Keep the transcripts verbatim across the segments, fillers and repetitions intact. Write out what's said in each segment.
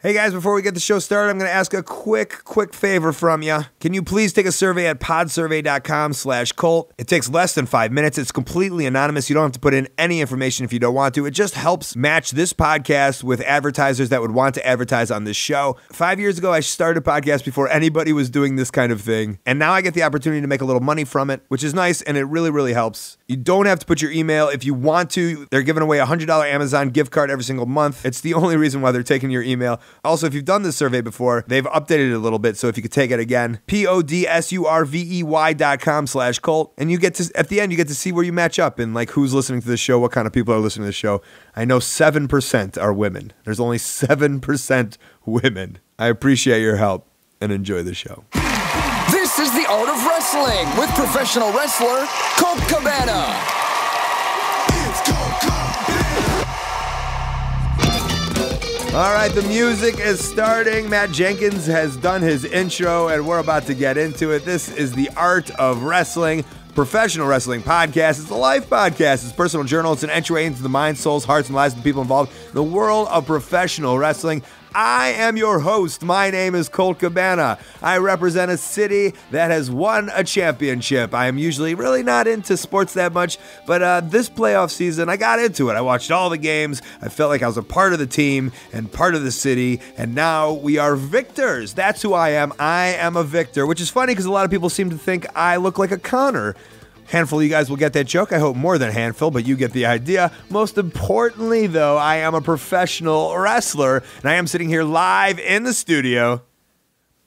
Hey guys, before we get the show started, I'm going to ask a quick, quick favor from you. Can you please take a survey at podsurvey dot com slash Colt? It takes less than five minutes. It's completely anonymous. You don't have to put in any information if you don't want to. It just helps match this podcast with advertisers that would want to advertise on this show. Five years ago, I started a podcast before anybody was doing this kind of thing. And now I get the opportunity to make a little money from it, which is nice, and it really, really helps. You don't have to put your email. If you want to, they're giving away a one hundred dollar Amazon gift card every single month. It's the only reason why they're taking your email. Also, if you've done this survey before, they've updated it a little bit, so if you could take it again, podsurvey dot com slash Colt, and you get to, at the end, you get to see where you match up and like who's listening to the show, what kind of people are listening to the show. I know seven percent are women. There's only seven percent women. I appreciate your help, and enjoy the show. This is The Art of Wrestling with professional wrestler, Colt Cabana. All right, the music is starting. Matt Jenkins has done his intro, and we're about to get into it. This is The Art of Wrestling, professional wrestling podcast. It's a life podcast. It's a personal journal. It's an entryway into the minds, souls, hearts, and lives of the people involved in the world of professional wrestling. I am your host. My name is Colt Cabana. I represent a city that has won a championship. I am usually really not into sports that much, but uh, this playoff season, I got into it. I watched all the games. I felt like I was a part of the team and part of the city, and now we are victors. That's who I am. I am a victor, which is funny because a lot of people seem to think I look like a Connor. Handful of you guys will get that joke. I hope more than a handful, but you get the idea. Most importantly, though, I am a professional wrestler, and I am sitting here live in the studio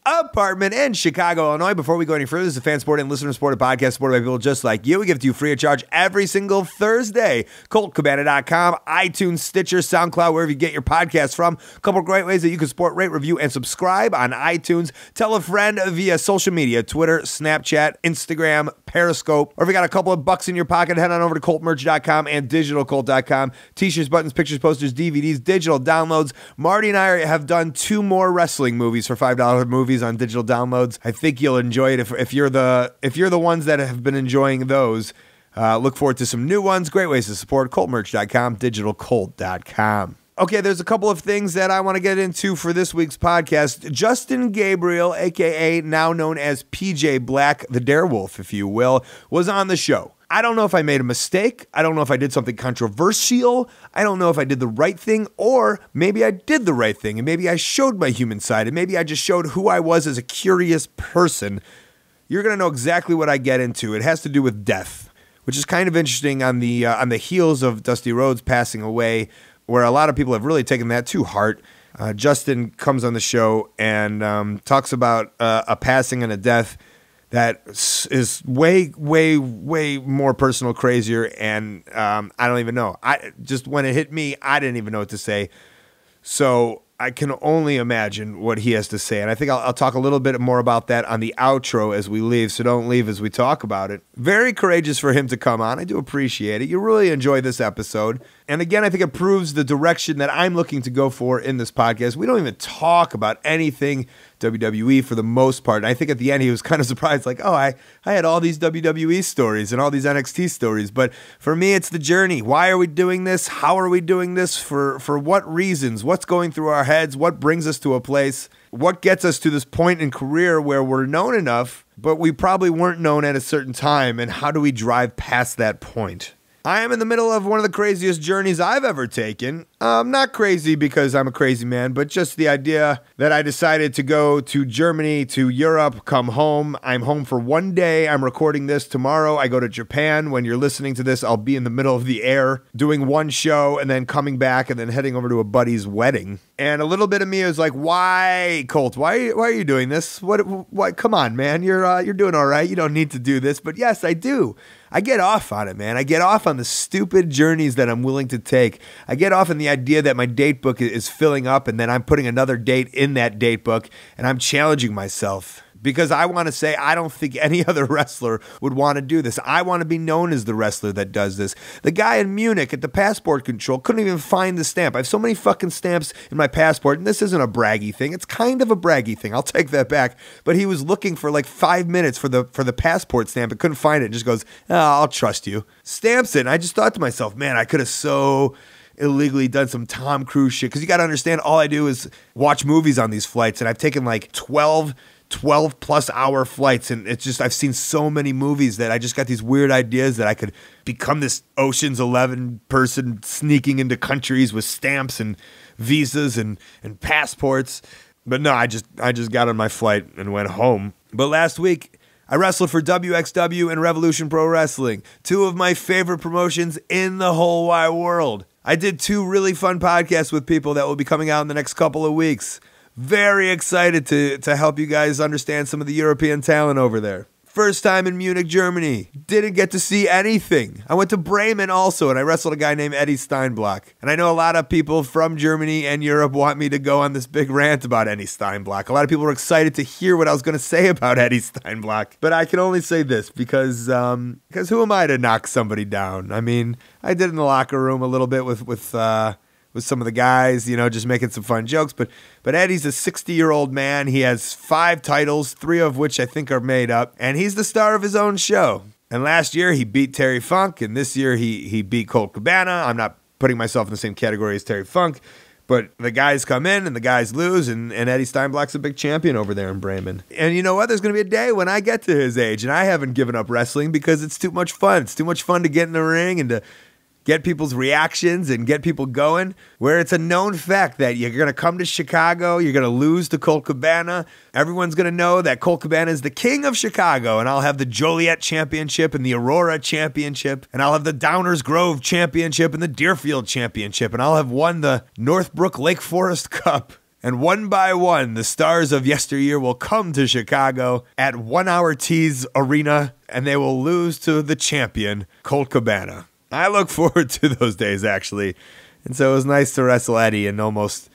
apartment in Chicago, Illinois. Before we go any further, this is a fan-supported and listener-supported podcast supported by people just like you. We give it to you free of charge every single Thursday. Colt Cabana dot com, iTunes, Stitcher, SoundCloud, wherever you get your podcasts from. A couple great ways that you can support, rate, review, and subscribe on iTunes. Tell a friend via social media, Twitter, Snapchat, Instagram, Periscope. Or if you got a couple of bucks in your pocket, head on over to Colt Merch dot com and Digital Colt dot com. T-shirts, buttons, pictures, posters, D V Ds, digital downloads. Marty and I have done two more wrestling movies for five dollars a movie on digital downloads. I think you'll enjoy it if, if you're the if you're the ones that have been enjoying those. Uh, look forward to some new ones. Great ways to support. Colt Merch dot com, Digital Colt dot com. Okay, there's a couple of things that I want to get into for this week's podcast. Justin Gabriel, a k a now known as P J Black, the Darewolf, if you will, was on the show. I don't know if I made a mistake. I don't know if I did something controversial. I don't know if I did the right thing, or maybe I did the right thing, and maybe I showed my human side, and maybe I just showed who I was as a curious person. You're going to know exactly what I get into. It has to do with death, which is kind of interesting on the, uh, on the heels of Dusty Rhodes passing away, where a lot of people have really taken that to heart. Uh, Justin comes on the show and um, talks about uh, a passing and a death that is way, way, way more personal, crazier, and um, I don't even know. I just, when it hit me, I didn't even know what to say. So I can only imagine what he has to say, and I think I'll, I'll talk a little bit more about that on the outro as we leave, so don't leave as we talk about it. Very courageous for him to come on. I do appreciate it. You really enjoy this episode, and again, I think it proves the direction that I'm looking to go for in this podcast. We don't even talk about anything W W E for the most part. And I think at the end, he was kind of surprised, like, oh, I, I had all these W W E stories and all these N X T stories. But for me, it's the journey. Why are we doing this? How are we doing this? For, for what reasons? What's going through our heads? What brings us to a place? What gets us to this point in career where we're known enough, but we probably weren't known at a certain time? And how do we drive past that point? I am in the middle of one of the craziest journeys I've ever taken. Um, not crazy because I'm a crazy man, but just the idea that I decided to go to Germany, to Europe, come home. I'm home for one day. I'm recording this tomorrow. I go to Japan. When you're listening to this, I'll be in the middle of the air doing one show and then coming back and then heading over to a buddy's wedding. And a little bit of me is like, why, Colt? Why, why are you doing this? What? Why? Come on, man. You're uh, you're doing all right. You don't need to do this. But yes, I do. I get off on it, man. I get off on the stupid journeys that I'm willing to take. I get off on the idea that my date book is filling up and then I'm putting another date in that date book and I'm challenging myself because I want to say I don't think any other wrestler would want to do this. I want to be known as the wrestler that does this. The guy in Munich at the passport control couldn't even find the stamp. I have so many fucking stamps in my passport, and this isn't a braggy thing. It's kind of a braggy thing. I'll take that back. But he was looking for like five minutes for the for the passport stamp and couldn't find it and just goes, oh, I'll trust you. Stamps it. And I just thought to myself, man, I could have so... illegally done some Tom Cruise shit. Because you got to understand, all I do is watch movies on these flights. And I've taken like twelve, twelve plus hour flights. And it's just, I've seen so many movies that I just got these weird ideas that I could become this Ocean's eleven person sneaking into countries with stamps and visas and, and passports. But no, I just, I just got on my flight and went home. But last week, I wrestled for W X W and Revolution Pro Wrestling, two of my favorite promotions in the whole wide world. I did two really fun podcasts with people that will be coming out in the next couple of weeks. Very excited to, to help you guys understand some of the European talent over there. First time in Munich, Germany. Didn't get to see anything. I went to Bremen also, and I wrestled a guy named Eddy Steinblock. And I know a lot of people from Germany and Europe want me to go on this big rant about Eddy Steinblock. A lot of people were excited to hear what I was going to say about Eddy Steinblock. But I can only say this because um, because who am I to knock somebody down? I mean, I did in the locker room a little bit with... with uh, with some of the guys, you know, just making some fun jokes. But but Eddie's a sixty-year-old man. He has five titles, three of which I think are made up. And he's the star of his own show. And last year, he beat Terry Funk. And this year, he, he beat Colt Cabana. I'm not putting myself in the same category as Terry Funk. But the guys come in and the guys lose, and, and Eddy Steinblock's a big champion over there in Bremen. And you know what? There's going to be a day when I get to his age, and I haven't given up wrestling because it's too much fun. It's too much fun to get in the ring and to get people's reactions and get people going, where it's a known fact that you're going to come to Chicago, you're going to lose to Colt Cabana. Everyone's going to know that Colt Cabana is the king of Chicago, and I'll have the Joliet Championship and the Aurora Championship, and I'll have the Downers Grove Championship and the Deerfield Championship, and I'll have won the Northbrook Lake Forest Cup. And one by one, the stars of yesteryear will come to Chicago at One Hour Tees Arena, and they will lose to the champion, Colt Cabana. I look forward to those days, actually. And so it was nice to wrestle Eddie and almost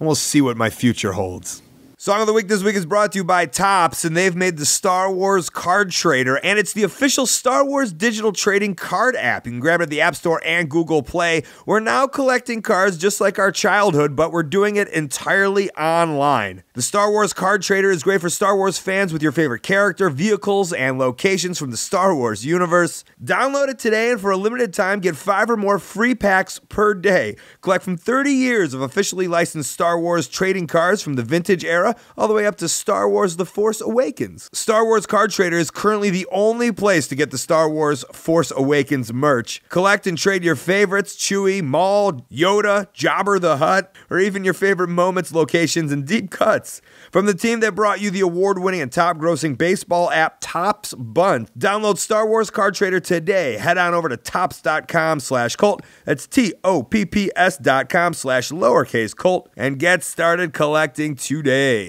almost see what my future holds. Song of the Week this week is brought to you by Topps, and they've made the Star Wars Card Trader, and it's the official Star Wars digital trading card app. You can grab it at the App Store and Google Play. We're now collecting cards just like our childhood, but we're doing it entirely online. The Star Wars Card Trader is great for Star Wars fans with your favorite character, vehicles, and locations from the Star Wars universe. Download it today, and for a limited time, get five or more free packs per day. Collect from thirty years of officially licensed Star Wars trading cards from the vintage era all the way up to Star Wars The Force Awakens. Star Wars Card Trader is currently the only place to get the Star Wars Force Awakens merch. Collect and trade your favorites, Chewie, Maul, Yoda, Jabba the Hutt, or even your favorite moments, locations, and deep cuts. From the team that brought you the award-winning and top-grossing baseball app, Topps Bunt. Download Star Wars Card Trader today. Head on over to Topps.com slash Colt. That's T O P P S dot com slash lowercase Colt. And get started collecting today.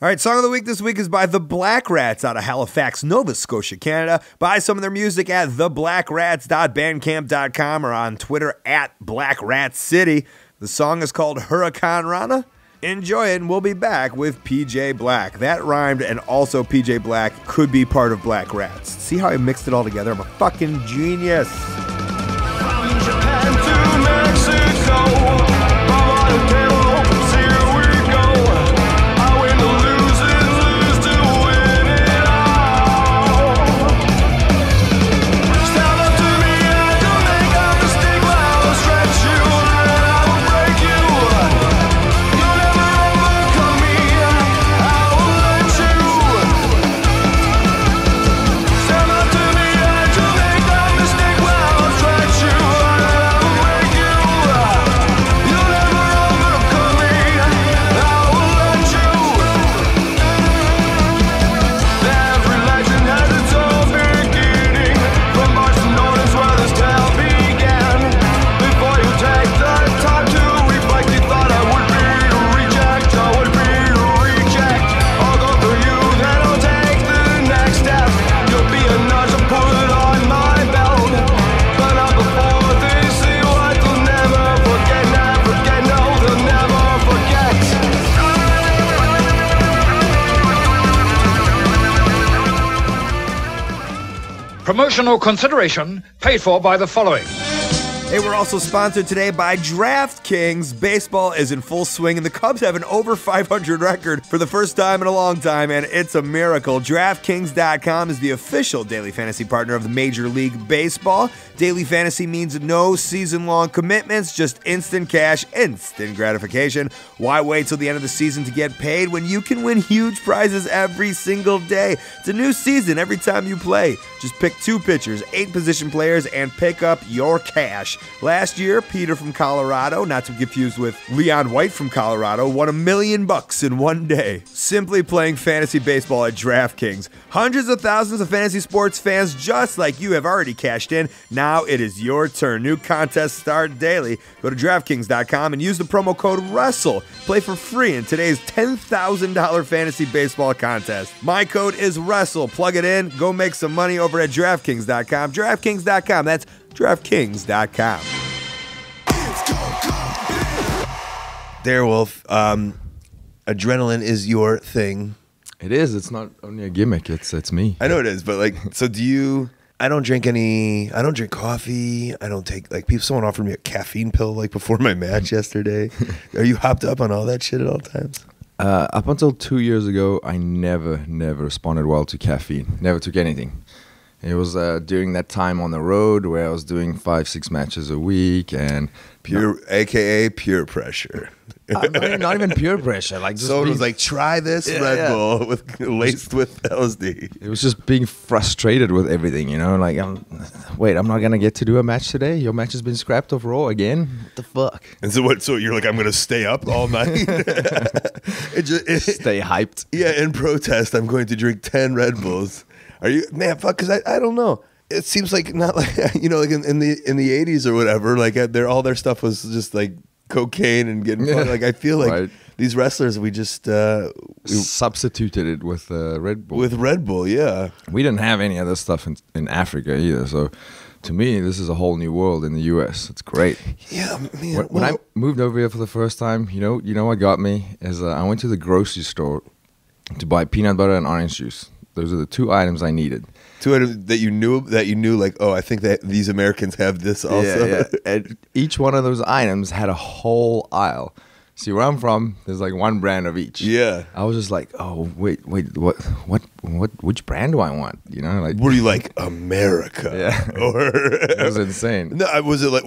All right, Song of the Week this week is by The Black Rats out of Halifax, Nova Scotia, Canada. Buy some of their music at the black rats dot bandcamp dot com or on Twitter at Black Rat City. The song is called Hurricane Rana. Enjoy it, and we'll be back with P J Black. That rhymed, and also P J Black could be part of Black Rats. See how I mixed it all together? I'm a fucking genius. From Japan to Mexico, Baba the devil. Promotional consideration paid for by the following. Hey, we're also sponsored today by DraftKings. Baseball is in full swing, and the Cubs have an over five hundred record for the first time in a long time, and it's a miracle. DraftKings dot com is the official daily fantasy partner of the Major League Baseball. Daily fantasy means no season-long commitments, just instant cash, instant gratification. Why wait till the end of the season to get paid when you can win huge prizes every single day? It's a new season every time you play. Just pick two pitchers, eight position players, and pick up your cash. Last year, Peter from Colorado, not to be confused with Leon White from Colorado, won a million bucks in one day simply playing fantasy baseball at DraftKings. Hundreds of thousands of fantasy sports fans just like you have already cashed in. Now it is your turn. New contests start daily. Go to DraftKings dot com and use the promo code WRESTLE. Play for free in today's ten thousand dollar fantasy baseball contest. My code is WRESTLE. Plug it in. Go make some money over at DraftKings dot com. DraftKings dot com. That's DraftKings dot com. Darewolf, um, adrenaline is your thing. It is. It's not only a gimmick. It's it's me. I know it is, but like, so do you? I don't drink any. I don't drink coffee. I don't take like people. Someone offered me a caffeine pill like before my match yesterday. Are you hopped up on all that shit at all times? Uh, up until two years ago, I never, never responded well to caffeine. Never took anything. It was uh, during that time on the road where I was doing five, six matches a week and pure, not, A K A pure pressure. Uh, not, even, not even pure pressure. Like just someone being, was like, try this yeah, Red yeah. Bull with laced with L S D. It was just being frustrated with everything, you know. Like, I'm, wait, I'm not gonna get to do a match today. Your match has been scrapped off Raw again. What the fuck? And so what? So you're like, I'm gonna stay up all night. it just, it, stay hyped. Yeah. In protest, I'm going to drink ten Red Bulls. Are you man? Fuck, because I, I don't know. It seems like not like you know, like in, in the in the eighties or whatever. Like their all their stuff was just like cocaine and getting yeah. like I feel like right. these wrestlers we just uh, we, substituted it with uh, Red Bull. With Red Bull, yeah. We didn't have any other stuff in in Africa either. So to me, this is a whole new world in the U S. It's great. Yeah, man. When, when well, I moved over here for the first time, you know, you know what got me is uh, I went to the grocery store to buy peanut butter and orange juice. Those are the two items I needed. Two items that you knew, that you knew like, oh, I think that these Americans have this also. Yeah, yeah. And each one of those items had a whole aisle. See, where I'm from, there's like one brand of each. Yeah. I was just like, oh, wait, wait, what, what, what, which brand do I want? You know, like. Were you like, America? Yeah. Or. It was insane. No, was it like,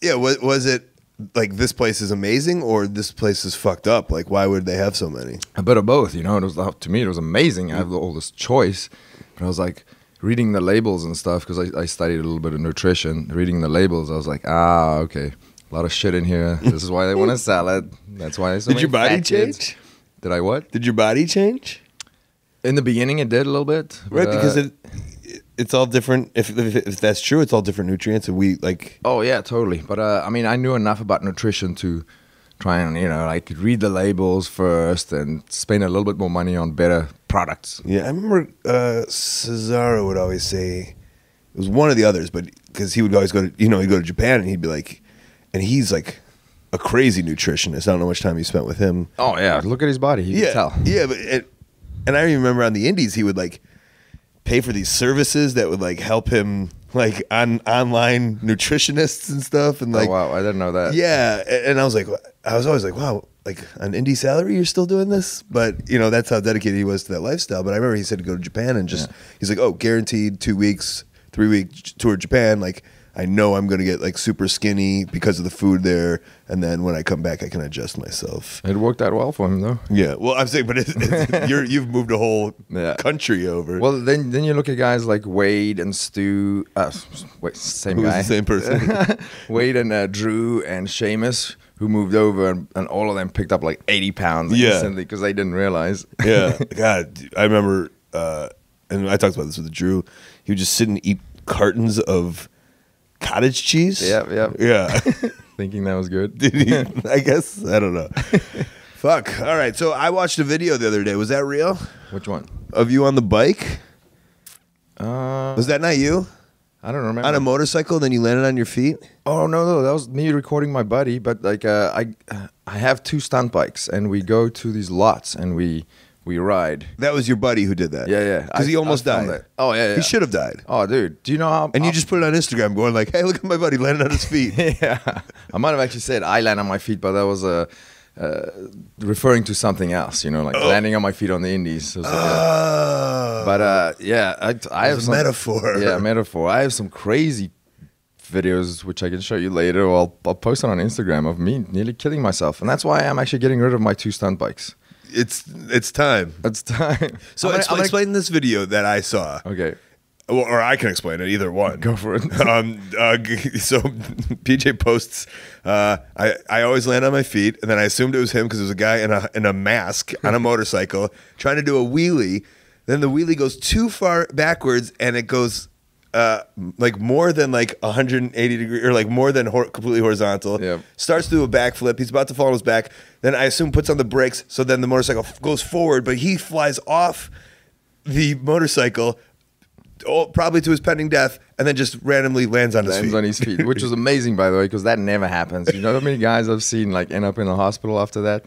yeah, was, was it like this place is amazing or this place is fucked up? Like, why would they have so many? A bit of both, you know. It was to me, it was amazing. I have all this choice, but I was like reading the labels and stuff because I, I studied a little bit of nutrition. Reading the labels, I was like, ah, okay, a lot of shit in here. This is why they want a salad. That's why. So did your body change? Kids. Did I what? Did your body change? In the beginning, it did a little bit, right? But, because uh, it. It's all different. If, if if that's true, it's all different nutrients. And we like. Oh yeah, totally. But uh, I mean, I knew enough about nutrition to try and you know like read the labels first and spend a little bit more money on better products. Yeah, I remember uh, Cesaro would always say it was one of the others, but because he would always go to you know he'd go to Japan and he'd be like, and he's like a crazy nutritionist. I don't know how much time you spent with him. Oh yeah, look at his body. You yeah, can tell. Yeah, but it, and I remember on the Indies he would like. Pay for these services that would like help him like on online nutritionists and stuff and like oh, wow I didn't know that yeah and I was like I was always like wow like on indie salary you're still doing this but you know that's how dedicated he was to that lifestyle but I remember he said to go to Japan and just yeah. he's like oh guaranteed two weeks three week tour of Japan like I know I'm gonna get like super skinny because of the food there, and then when I come back, I can adjust myself. It worked out well for him, though. Yeah, well, I'm saying, but it's, it's, you're, you've moved a whole yeah. country over. Well, then then you look at guys like Wade and Stu, uh, wait, same Who's guy, the same person, Wade and uh, Drew and Sheamus, who moved over, and, and all of them picked up like eighty pounds yeah. instantly because they didn't realize. Yeah, God, I remember, uh, and I talked about this with Drew. He would just sit and eat cartons of. Cottage cheese? Yep, yep. Yeah. Thinking that was good. Did he? I guess. I don't know. Fuck. All right. So I watched a video the other day. Was that real? Which one? Of you on the bike? Uh, was that not you? I don't remember. On a motorcycle, then you landed on your feet? Oh, no, no. That was me recording my buddy. But like, uh, I, uh, I have two stunt bikes, and we go to these lots, and we we ride. That was your buddy who did that? Yeah, yeah. Because he almost died. That. Oh, yeah, yeah. He should have died. Oh, dude. Do you know how... And I'm, you just put it on Instagram going like, hey, look at my buddy landing on his feet. Yeah. I might have actually said I land on my feet, but that was a... Uh, referring to something else, you know, like oh. landing on my feet on the Indies. Like oh. But uh, yeah, I, I have some, metaphor. Yeah, metaphor. I have some crazy videos which I can show you later, or I'll, I'll post it on Instagram of me nearly killing myself, and that's why I'm actually getting rid of my two stunt bikes. It's it's time. It's time. So I'm gonna, expl I'm gonna... explain this video that I saw. Okay. Or I can explain it, either one. Go for it. um, uh, so P J posts, uh, I, I always land on my feet, and then I assumed it was him because it was a guy in a, in a mask on a motorcycle trying to do a wheelie. Then the wheelie goes too far backwards, and it goes uh, like more than like one hundred eighty degrees, or like more than hor completely horizontal. Yep. Starts to do a backflip. He's about to fall on his back. Then I assume puts on the brakes, so then the motorcycle goes forward, but he flies off the motorcycle, Oh, probably to his pending death, and then just randomly lands on his lands feet. on his feet, which was amazing, by the way, because that never happens. You know how many guys I've seen like end up in the hospital after that?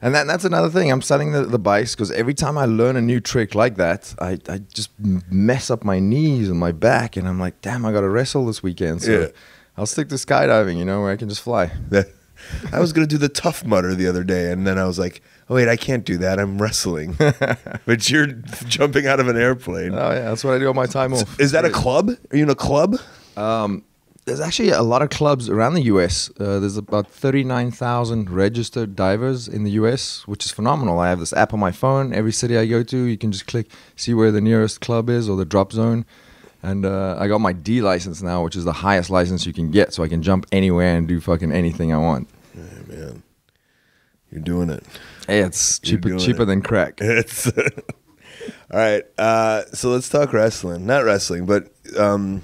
And that, that's another thing. I'm selling the, the bikes because every time I learn a new trick like that, I, I just mess up my knees and my back, and I'm like, damn, I got to wrestle this weekend. So yeah. I'll stick to skydiving, you know, where I can just fly. I was going to do the Tough Mudder the other day, and then I was like, oh, wait, I can't do that. I'm wrestling. But you're jumping out of an airplane. Oh, yeah. That's what I do on my time off. Is that a club? Are you in a club? Um, there's actually a lot of clubs around the U S Uh, there's about thirty-nine thousand registered divers in the U S, which is phenomenal. I have this app on my phone. Every city I go to, you can just click, see where the nearest club is or the drop zone. And uh, I got my D license now, which is the highest license you can get, so I can jump anywhere and do fucking anything I want. Hey, man. You're doing it. Hey, it's cheaper cheaper it. than crack. It's all right. Uh, so let's talk wrestling. Not wrestling, but um,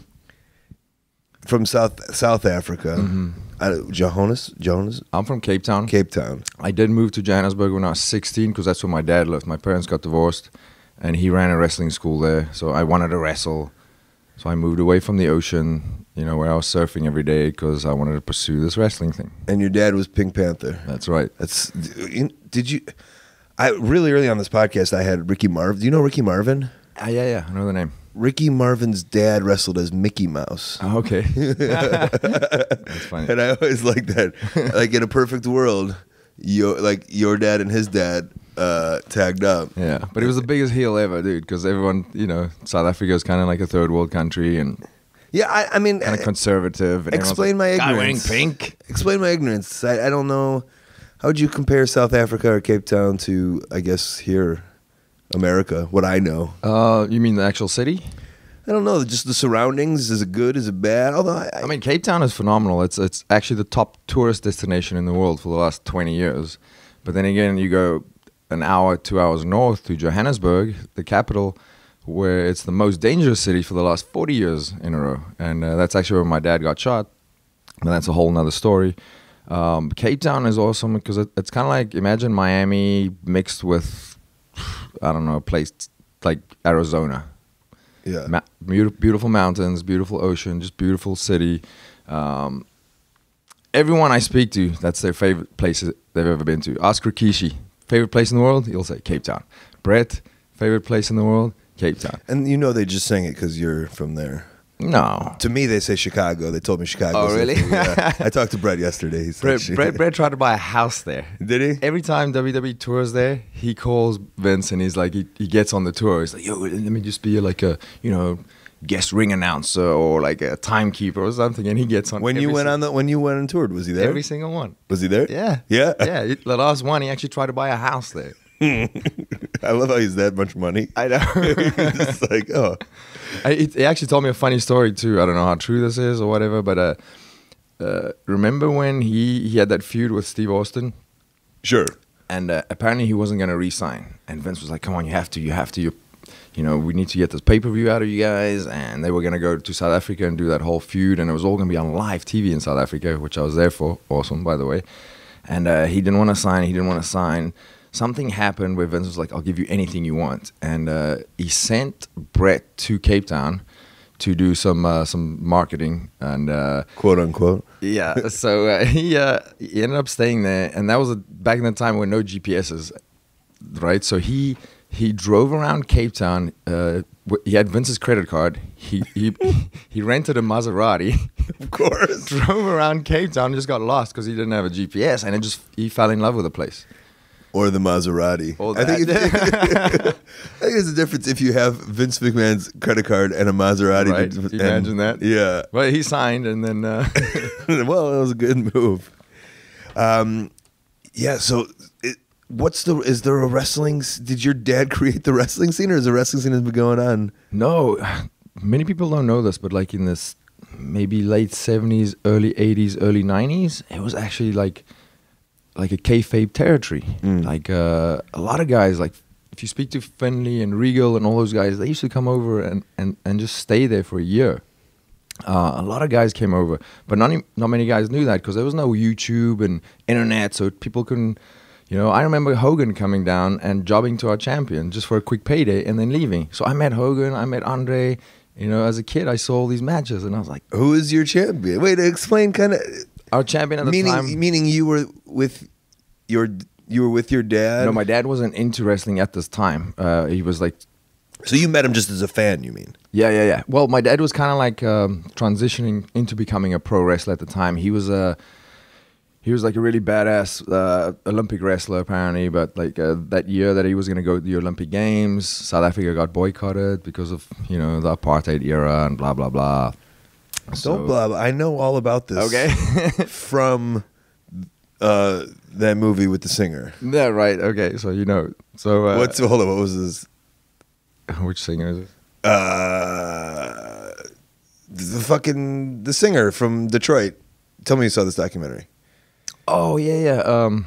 from South South Africa. Mm-hmm. uh, Johannes, Johannes. I'm from Cape Town. Cape Town. I did move to Johannesburg when I was sixteen because that's where my dad lived. My parents got divorced, and he ran a wrestling school there. So I wanted to wrestle. So I moved away from the ocean, you know, where I was surfing every day because I wanted to pursue this wrestling thing. And your dad was Pink Panther. That's right. That's did you? I really early on this podcast I had Ricky Marvin. Do you know Ricky Marvin? Uh, yeah, yeah, I know the name. Ricky Marvin's dad wrestled as Mickey Mouse. Oh, okay, that's funny. And I always liked that. Like in a perfect world, your like your dad and his dad uh tagged up. Yeah, but it was the biggest heel ever, dude, because everyone, you know, South Africa is kind of like a third world country, and yeah, i, I mean, kind of conservative, and explain my ignorance. Wearing pink. Explain my ignorance. I, I don't know. How would you compare South Africa or Cape Town to, I guess, here America, what I know? Uh you mean the actual city? I don't know, just the surroundings. Is it good? Is it bad? Although I, I, I mean, Cape Town is phenomenal. It's it's actually the top tourist destination in the world for the last twenty years. But then again, you go an hour, two hours north to Johannesburg, the capital, where it's the most dangerous city for the last forty years in a row. And uh, that's actually where my dad got shot. But that's a whole nother story. Um, Cape Town is awesome because it, it's kind of like, imagine Miami mixed with, I don't know, a place like Arizona. Yeah, Ma beautiful mountains, beautiful ocean, just beautiful city. Um, everyone I speak to, that's their favorite places they've ever been to. Ask Rikishi, favorite place in the world? He'll say Cape Town. Brett, favorite place in the world? Cape Town. And you know they just sang it because you're from there. No. To me, they say Chicago. They told me Chicago. Oh, really? Yeah. I talked to Brett yesterday. He said Brett, Brett, Brett tried to buy a house there. Did he? Every time W W E tours there, he calls Vince, and he's like, he, he gets on the tour. He's like, yo, let me just be like a, you know, guest ring announcer or like a timekeeper or something. And he gets on. When you went on the, when you went and toured, was he there? Every single one. Was he there? Yeah. Yeah. Yeah. The last one, he actually tried to buy a house there. I love how he's that much money. I know. It's like, oh. I, it, it actually told me a funny story too. I don't know how true this is or whatever, but uh, uh, remember when he, he had that feud with Steve Austin? Sure. And uh, apparently he wasn't going to re-sign. And Vince was like, come on, you have to, you have to. You, you know, we need to get this pay-per-view out of you guys. And they were going to go to South Africa and do that whole feud. And it was all going to be on live T V in South Africa, which I was there for. Awesome, by the way. And uh, he didn't want to sign. He didn't want to sign. Something happened where Vince was like, I'll give you anything you want. And uh, he sent Brett to Cape Town to do some uh, some marketing. And uh, quote, unquote. Yeah. So uh, he, uh, he ended up staying there. And that was a, back in the time when no G P Ss. right? So he he drove around Cape Town. Uh, he had Vince's credit card. He he he rented a Maserati. Of course. Drove around Cape Town and just got lost because he didn't have a G P S, and it just he fell in love with the place. Or the Maserati. All I think, it, I think there's a difference if you have Vince McMahon's credit card and a Maserati. Right. To, Can you and, imagine that? Yeah. Well, he signed and then... Uh... well, it was a good move. Um, yeah, so it, what's the... Is there a wrestling... Did your dad create the wrestling scene, or is the wrestling scene has been going on? No. Many people don't know this, but like in this maybe late seventies, early eighties, early nineties, it was actually like... like a kayfabe territory. Mm. Like uh, a lot of guys, like if you speak to Finley and Regal and all those guys, they used to come over and, and, and just stay there for a year. Uh, a lot of guys came over, but not, not many guys knew that because there was no YouTube and internet, so people couldn't, you know, I remember Hogan coming down and jobbing to our champion just for a quick payday and then leaving. So I met Hogan, I met Andre, you know, as a kid, I saw all these matches and I was like, who is your champion? Wait, explain kind of... Our champion at the meaning, time. Meaning you were with your you were with your dad? No, my dad wasn't into wrestling at this time. Uh, he was like... So you met him just as a fan, you mean? Yeah, yeah, yeah. Well, my dad was kind of like um, transitioning into becoming a pro wrestler at the time. He was a... He was like a really badass uh, Olympic wrestler, apparently, but like uh, that year that he was going to go to the Olympic Games, South Africa got boycotted because of, you know, the apartheid era and blah, blah, blah. So, Don't blah, blah. I know all about this. Okay. from uh, that movie with the singer. Yeah, right. Okay, so you know. So uh, what's hold on? What was this? Which singer is it? Uh, the fucking the singer from Detroit. Tell me you saw this documentary. Oh yeah, yeah. Um,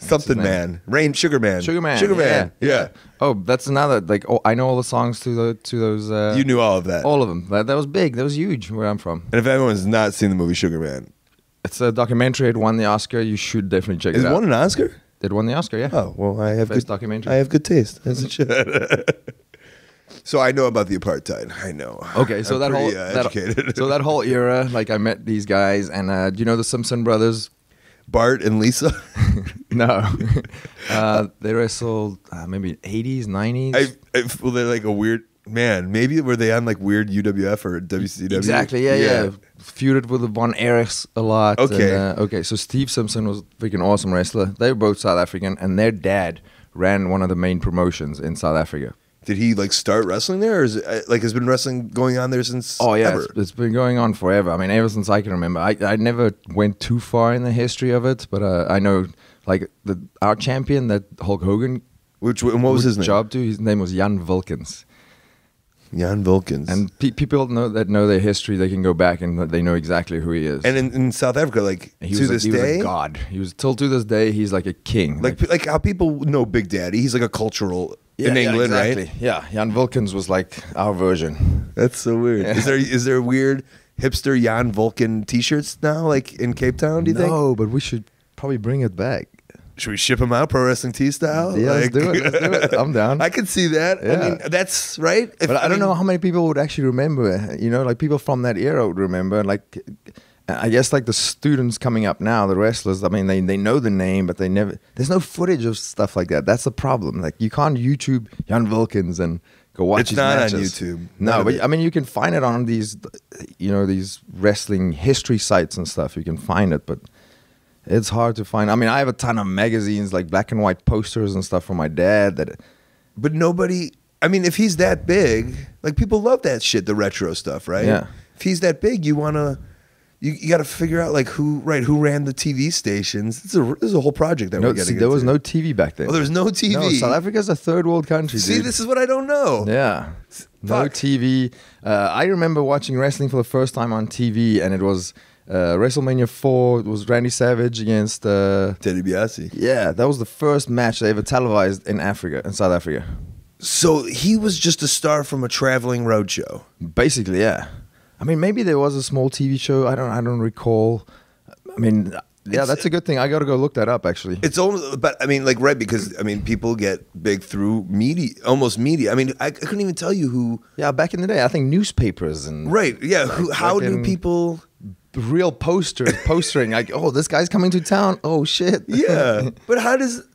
something man, Rain Sugar Man, Sugar Man, Sugar Man. Yeah. yeah. yeah. Oh, that's another like. Oh, I know all the songs to the to those. Uh, you knew all of that. All of them. That, that was big. That was huge where I'm from. And if anyone's not seen the movie Sugar Man, it's a documentary. It won the Oscar. You should definitely check it, it out. It won an Oscar. It won the Oscar. Yeah. Oh well, I have Best good documentary. I have good taste. That's a shit. So I know about the apartheid. I know. Okay, so I'm that whole uh, that, so that whole era. Like I met these guys, and uh, do you know the Simpson brothers? Bart and Lisa? No. Uh, they wrestled uh, maybe eighties, nineties. I, I, well, they're like a weird... Man, maybe were they on like weird U W F or W C W? Exactly, yeah, yeah. yeah. Feuded with the Von Erichs a lot. Okay. And, uh, okay, so Steve Simpson was a freaking awesome wrestler. They were both South African, and their dad ran one of the main promotions in South Africa. Did he like start wrestling there, or is it, like has been wrestling going on there since? Oh yeah, ever? It's, it's been going on forever. I mean, ever since I can remember. I, I never went too far in the history of it, but uh, I know like the, our champion that Hulk Hogan, which and what was his name? Job to his name was Jan Vulkans. Jan Vulkans. And pe people know that know their history. They can go back and they know exactly who he is. And in, in South Africa, like he to was this a, he day, was a god. He was till to this day. He's like a king. Like like, like how people know Big Daddy. He's like a cultural. Yeah, in England, yeah, exactly. Right? Yeah, Jan Vulkans was like our version. That's so weird. Yeah. Is there is there weird hipster Jan Vulcan T-shirts now, like in Cape Town? Do you no, think? No, but we should probably bring it back. Should we ship them out, pro wrestling tee style? Yeah, like, let's do it. Let's do it. I'm down. I could see that. Yeah. I mean, that's right. If, but I, I don't mean, know how many people would actually remember. You know, like people from that era would remember. Like, I guess like the students coming up now, the wrestlers, I mean, they, they know the name, but they never, there's no footage of stuff like that. That's the problem. Like you can't YouTube Jan Vulkans and go watch it's his matches. It's not on YouTube. No, but I mean, you can find it on these, you know, these wrestling history sites and stuff. You can find it, but it's hard to find. I mean, I have a ton of magazines, like black and white posters and stuff from my dad. That, But nobody, I mean, if he's that big, like people love that shit, the retro stuff, right? Yeah. If he's that big, you want to... You, you got to figure out like who right who ran the T V stations. This is a, this is a whole project that no, we're getting. See, there into. was no T V back then. Oh, there was no T V. No, South Africa's a third world country. See, dude. This is what I don't know. Yeah, Fuck. no T V. Uh, I remember watching wrestling for the first time on T V, and it was uh, WrestleMania four. It was Randy Savage against uh, Ted DiBiase. Yeah, that was the first match they ever televised in Africa, in South Africa. So he was just a star from a traveling road show. Basically, yeah. I mean, maybe there was a small T V show. I don't. I don't recall. I mean, yeah, that's a good thing. I got to go look that up. Actually, it's almost. But I mean, like, right? Because I mean, people get big through media, almost media. I mean, I, I couldn't even tell you who. Yeah, back in the day, I think newspapers and right. Yeah, like, who, how do people? Real posters, postering like, oh, this guy's coming to town. Oh shit. Yeah, but how does?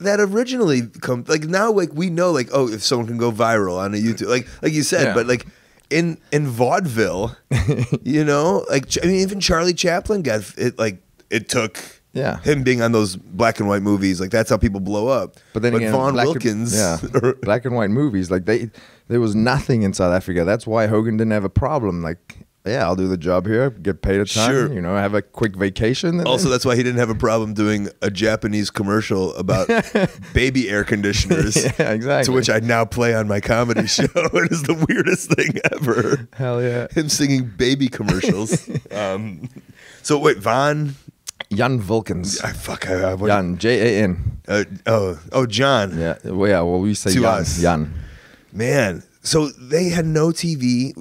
that originally come, like now, like we know, like, oh, if someone can go viral on a YouTube, like like you said, yeah. but like in in vaudeville, you know, like I mean, even Charlie Chaplin got it. Like it took yeah him being on those black and white movies, like that's how people blow up. But then but again, Vaughn Wilkins, and, yeah, black and white movies, like they there was nothing in South Africa. That's why Hogan didn't have a problem. Like, yeah, I'll do the job here, get paid a ton, sure. you know, have a quick vacation. Also, then... that's why he didn't have a problem doing a Japanese commercial about baby air conditioners. Yeah, exactly. To which I now play on my comedy show. It is the weirdest thing ever. Hell yeah. Him singing baby commercials. um, so wait, Von? Jan Vulkans. I, fuck, I, I Jan, J A N. Uh, oh, oh, John. Yeah, well, yeah, well we say to Jan. Us. Jan. Man, so they had no T V.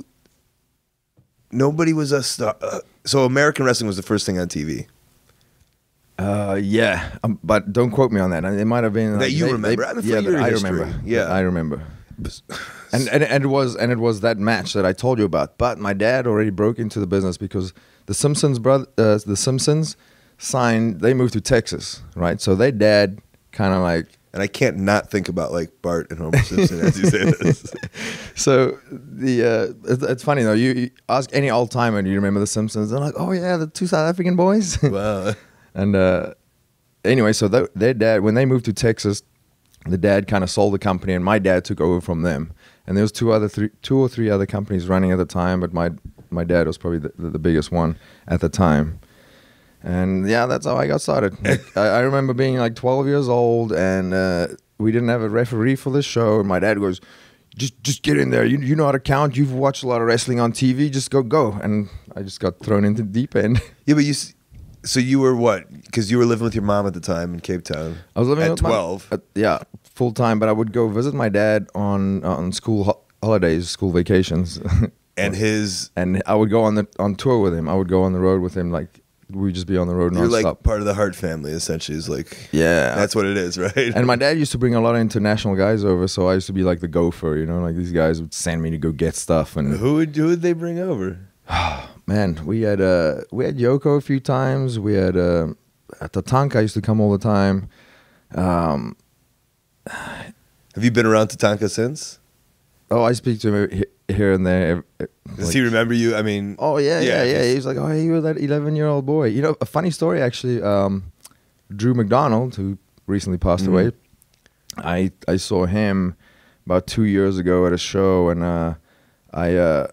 Nobody was a star. Uh, so American wrestling was the first thing on T V. Uh, yeah, um, but don't quote me on that. It might have been like, that you they, remember. They, I yeah, that I history. remember. Yeah, that I remember. And, and and it was and it was that match that I told you about. But my dad already broke into the business because the Simpsons brother, uh, the Simpsons, signed. They moved to Texas, right? So their dad kind of like. And I can't not think about like Bart and Homer Simpson as you say this. So the uh, it's, it's funny though. You, you ask any old timer, do you remember the Simpsons? They're like, oh yeah, the two South African boys. Wow. And uh, anyway, so th their dad, when they moved to Texas, the dad kind of sold the company, and my dad took over from them. And there was two other three, two or three other companies running at the time, but my my dad was probably the, the biggest one at the time. And yeah, that's how I got started. Like, I, I remember being like twelve years old, and uh, we didn't have a referee for this show. And my dad goes, "Just, just get in there. You, you know how to count. You've watched a lot of wrestling on T V. Just go, go." And I just got thrown into the deep end. Yeah, but you, so you were what? Because you were living with your mom at the time in Cape Town. I was living at with twelve. My, at, yeah, full time. But I would go visit my dad on on school ho holidays, school vacations, and his. And I would go on the on tour with him. I would go on the road with him, like. We just be on the road nonstop. You're like part of the Hart family, essentially. Is like, yeah, that's what it is, right? And my dad used to bring a lot of international guys over, so I used to be like the gopher, you know, like these guys would send me to go get stuff. And who would who would they bring over? Man, we had uh, we had Yoko a few times. We had uh, Tatanka used to come all the time. Um, Have you been around Tatanka since? Oh, I speak to him here and there. Does like, he remember you? I mean... Oh, yeah, yeah, yeah. He was like, oh, you were that eleven-year-old boy. You know, a funny story, actually. Um, Drew McDonald, who recently passed mm-hmm. away, I I saw him about two years ago at a show, and uh, I uh,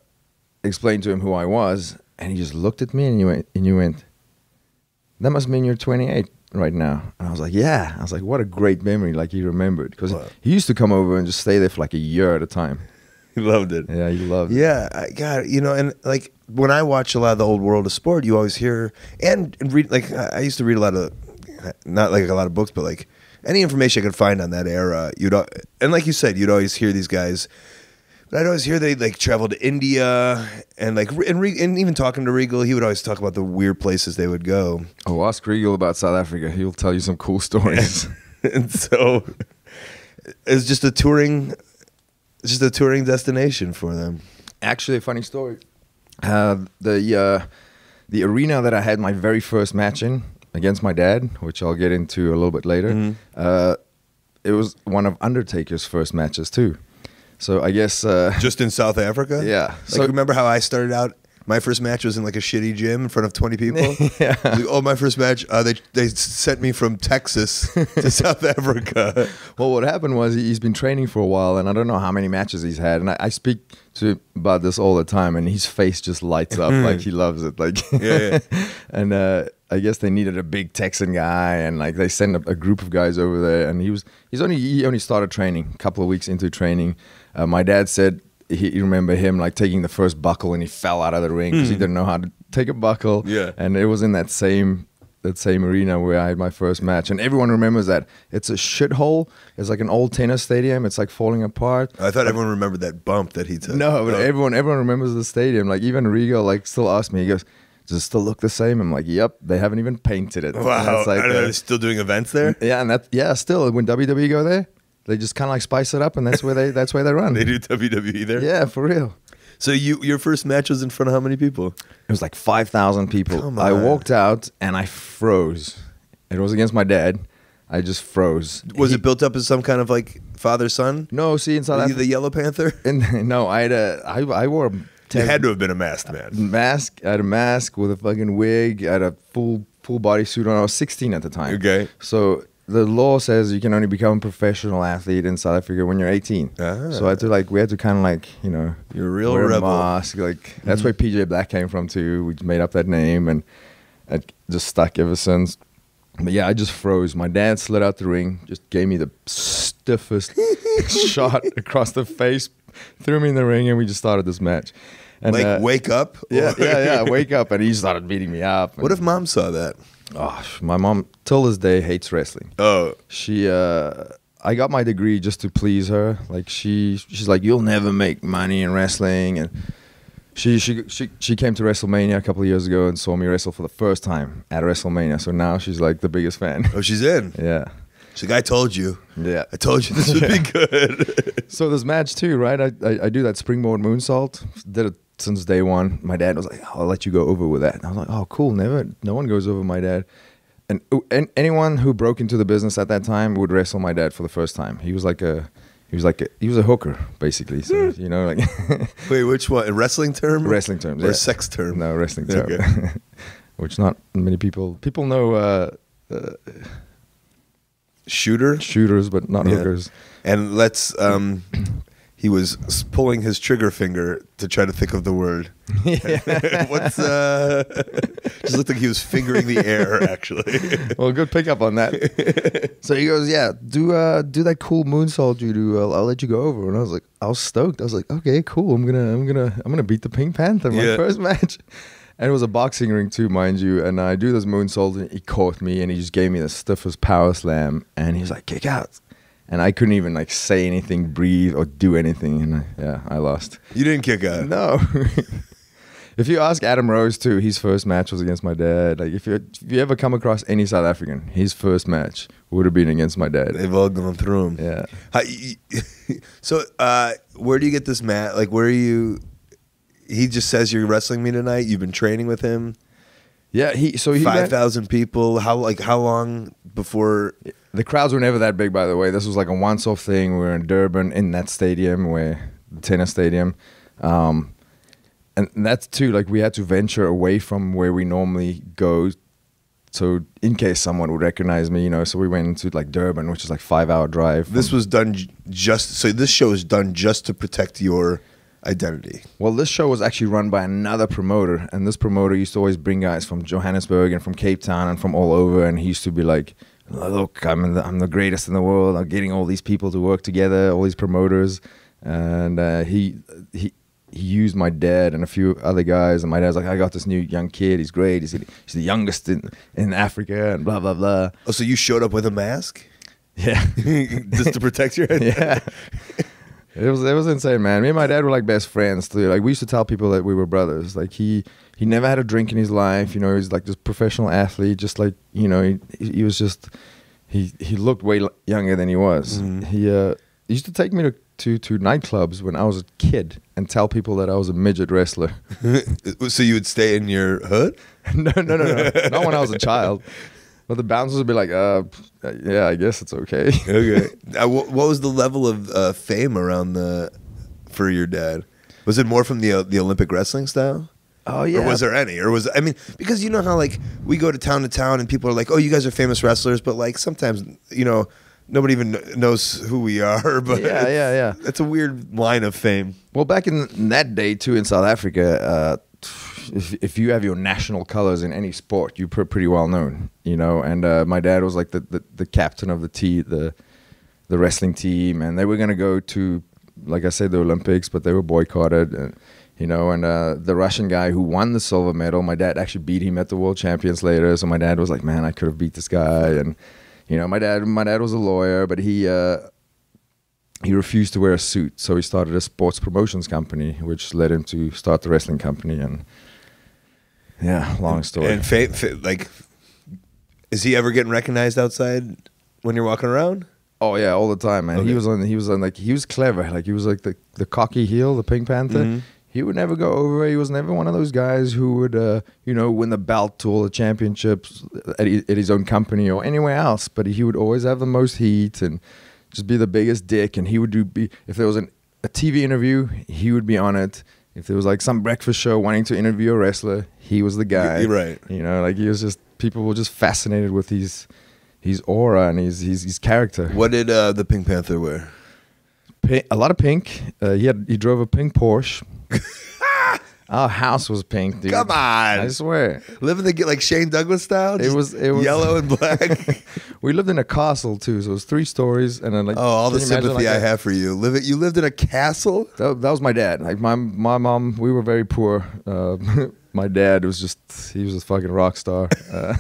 explained to him who I was, and he just looked at me, and you went, and you went, that must mean you're twenty-eight. Right now. And I was like, yeah. I was like, what a great memory. Like, he remembered. Because wow. he used to come over and just stay there for like a year at a time. He loved it. Yeah, he loved yeah, it. Yeah, God, you know, and like, when I watch a lot of the old world of sport, you always hear, and, and read, like, I used to read a lot of, not like a lot of books, but like, any information I could find on that era, you'd, and like you said, you'd always hear these guys, but I'd always hear they like travel to India and like and, Re and even talking to Regal, he would always talk about the weird places they would go. Oh, ask Regal about South Africa. He'll tell you some cool stories. And, and so it's just a touring, it's just a touring destination for them. Actually, a funny story. Uh, the uh, the arena that I had my very first match in against my dad, which I'll get into a little bit later. Mm-hmm. uh, it was one of Undertaker's first matches too. So I guess uh, just in South Africa. Yeah. Like, so remember how I started out? My first match was in like a shitty gym in front of twenty people. Yeah. Like, oh, my first match. Uh, they they sent me from Texas to South Africa. Well, what happened was he's been training for a while, and I don't know how many matches he's had. And I, I speak to about this all the time, and his face just lights up like he loves it. Like, yeah. yeah. And uh, I guess they needed a big Texan guy, and like they sent a, a group of guys over there, and he was he's only he only started training a couple of weeks into training. Uh, my dad said he, he remember him like taking the first buckle and he fell out of the ring because mm. he didn't know how to take a buckle. Yeah, and it was in that same that same arena where I had my first match, and everyone remembers that. It's a shithole. It's like an old tennis stadium. It's like falling apart. I thought but, everyone remembered that bump that he took. No, but oh. everyone everyone remembers the stadium. Like even Regal like still asked me. He goes, does it still look the same? I'm like, yep, they haven't even painted it. Wow, it's like, are they still doing events there? Yeah, and that yeah, still when W W E go there. They just kind of like spice it up, and that's where they that's where they run. They do W W E there. Yeah, for real. So you your first match was in front of how many people? It was like five thousand people. I walked out and I froze. It was against my dad. I just froze. Was he, it built up as some kind of like father son? No, see in South Africa, the Yellow Panther. And no, I had a I, I wore. It had to have been a masked man. Mask. I had a mask with a fucking wig. I had a full full body suit on. I was sixteen at the time. Okay. So the law says you can only become a professional athlete in South Africa when you're eighteen. Ah. So I had to like, we had to kind of like, you know, you're a real wear rebel. A mask. Like mm-hmm. that's where P J Black came from too. We made up that name and it just stuck ever since. But yeah, I just froze. My dad slid out the ring, just gave me the stiffest shot across the face, threw me in the ring, and we just started this match. And like uh, wake up? Yeah, yeah, yeah, wake up. And he started beating me up. What if mom saw that? Oh, my mom till this day hates wrestling. Oh, she. Uh, I got my degree just to please her. Like she, she's like, you'll never make money in wrestling. And she, she, she, she came to WrestleMania a couple of years ago and saw me wrestle for the first time at WrestleMania. So now she's like the biggest fan. Oh, she's in. Yeah. She's like, I told you. Yeah. I told you this would yeah. be good. So this match too, right? I, I, I do that springboard moonsault. Did it since day one. My dad was like, I'll let you go over with that. And I was like, oh, cool. Never. No one goes over my dad. And, and anyone who broke into the business at that time would wrestle my dad for the first time. He was like a... He was like, a, he was a hooker, basically. So, you know, like. Wait, which one? A wrestling term? Wrestling terms. Or yeah. sex term? No, wrestling term. Okay. Which not many people, people know. Uh, uh, Shooter? Shooters, but not yeah. hookers. And let's, um, he was pulling his trigger finger to try to think of the word. Yeah. What's, uh, just looked like he was fingering the air, actually. Well, good pickup on that. So he goes, yeah, do uh, do that cool moonsault you do. I'll, I'll let you go over. And I was like, I was stoked. I was like, okay, cool. I'm gonna, I'm gonna, I'm gonna beat the Pink Panther my yeah. first match. And it was a boxing ring too, mind you. And I do this moonsault, and he caught me, and he just gave me the stiffest power slam. And he was like, kick out. And I couldn't even like say anything, breathe, or do anything. And I, yeah, I lost. You didn't kick out. No. If you ask Adam Rose too, his first match was against my dad. Like if you if you ever come across any South African, his first match would have been against my dad. They've all gone through him. Yeah. How, so uh, where do you get this mat? Like where are you? He just says you're wrestling me tonight. You've been training with him. Yeah. He so he five thousand people. How like how long before? The crowds were never that big, by the way. This was like a once-off thing. We were in Durban in that stadium, where the tennis stadium. Um, And that's too, like we had to venture away from where we normally go. So in case someone would recognize me, you know, so we went into like Durban, which is like five hour drive. This was done just, so this show is done just to protect your identity. Well, this show was actually run by another promoter. And this promoter used to always bring guys from Johannesburg and from Cape Town and from all over. And he used to be like, look, I'm, in the, I'm the greatest in the world. I'm getting all these people to work together, all these promoters. And uh, he, he, He used my dad and a few other guys, and my dad's like, I got this new young kid. He's great. He's, he's the youngest in, in Africa and blah, blah, blah. Oh, so you showed up with a mask? Yeah. Just to protect your head? Yeah. It was, it was insane, man. Me and my dad were like best friends too. Like we used to tell people that we were brothers. Like he, he never had a drink in his life. You know, he was like this professional athlete. Just like, you know, he, he was just, he, he looked way younger than he was. Mm-hmm. He, uh, he used to take me to To, to nightclubs when I was a kid and tell people that I was a midget wrestler. So you would stay in your hood? no, no, no, no. Not when I was a child. But the bouncers would be like, uh, yeah, I guess it's okay. Okay. Uh, what, what was the level of uh, fame around the, for your dad? Was it more from the, uh, the Olympic wrestling style? Oh, yeah. Or was there any? Or was, I mean, because you know how like we go to town to town and people are like, oh, you guys are famous wrestlers. But like sometimes, you know, nobody even knows who we are, but yeah, yeah, yeah. That's a weird line of fame. Well, back in, in that day too, in South Africa, uh, if, if you have your national colors in any sport, you're pretty well known, you know. And uh, my dad was like the, the the captain of the tea, the the wrestling team, and they were gonna go to, like I said, the Olympics, but they were boycotted, and, you know. And uh, the Russian guy who won the silver medal, my dad actually beat him at the World Champions later. So my dad was like, man, I could have beat this guy, and. You know, my dad. My dad was a lawyer, but he uh, he refused to wear a suit, so he started a sports promotions company, which led him to start the wrestling company. And yeah, long story. And fa fa like, is he ever getting recognized outside when you're walking around? Oh yeah, all the time, man. Okay. He was on. He was on. Like he was clever. Like he was like the the cocky heel, the Pink Panther. Mm-hmm. He would never go over. He was never one of those guys who would, uh, you know, win the belt or the championships at, at his own company or anywhere else. But he would always have the most heat and just be the biggest dick. And he would do, be, if there was an, a T V interview, he would be on it. If there was like some breakfast show wanting to interview a wrestler, he was the guy. You're right. You know, like he was just, people were just fascinated with his, his aura and his, his, his character. What did uh, the Pink Panther wear? A lot of pink. Uh, he had he drove a pink Porsche. Our house was pink, dude. Come on, I swear. Living the like Shane Douglas style. It was it was yellow and black. We lived in a castle too, so it was three stories. And then like, oh, all the sympathy like I a, have for you. Live it. You lived in a castle. That, that was my dad. Like my my mom, we were very poor. Uh, my dad was just he was a fucking rock star. Uh,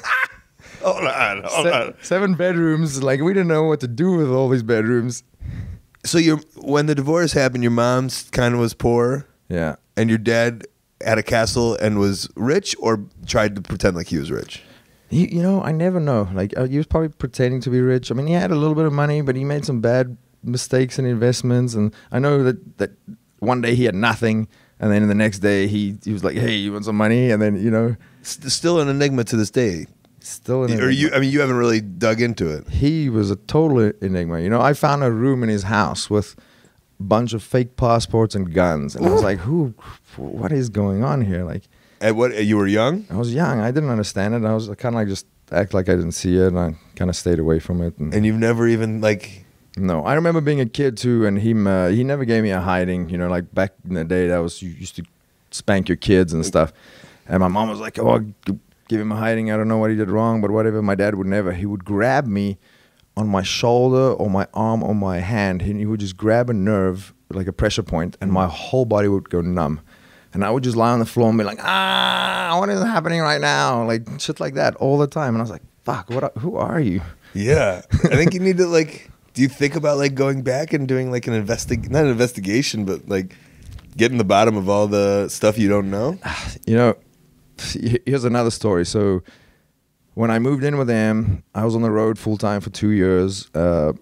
hold on, hold on. Seven bedrooms. Like we didn't know what to do with all these bedrooms. So your when the divorce happened, your mom's kind of was poor, yeah, and your dad had a castle and was rich, or tried to pretend like he was rich. He, you know, I never know. Like he was probably pretending to be rich. I mean, he had a little bit of money, but he made some bad mistakes in investments. And I know that that one day he had nothing, and then the next day he he was like, "Hey, you want some money?" And then you know, S still an enigma to this day. Still an enigma. Or you, I mean, you haven't really dug into it. He was a total enigma. You know, I found a room in his house with a bunch of fake passports and guns. And ooh. I was like, who, what is going on here? Like, at what, you were young? I was young. I didn't understand it. I was kind of like, just act like I didn't see it. And I kind of stayed away from it. And, and you've never even like... No, I remember being a kid too. And him, uh, he never gave me a hiding. You know, like back in the day, that was, you used to spank your kids and stuff. And my mom was like, oh, give him a hiding. I don't know what he did wrong, but whatever. My dad would never. He would grab me on my shoulder or my arm or my hand. He, he would just grab a nerve, like a pressure point, and my whole body would go numb. And I would just lie on the floor and be like, ah, what is happening right now? Like, shit like that all the time. And I was like, fuck, what? Who are you? Yeah. I think you need to, like, do you think about, like, going back and doing, like, an investigation, not an investigation, but, like, getting the bottom of all the stuff you don't know? You know, here's another story. So when I moved in with him, I was on the road full time for two years. Uh,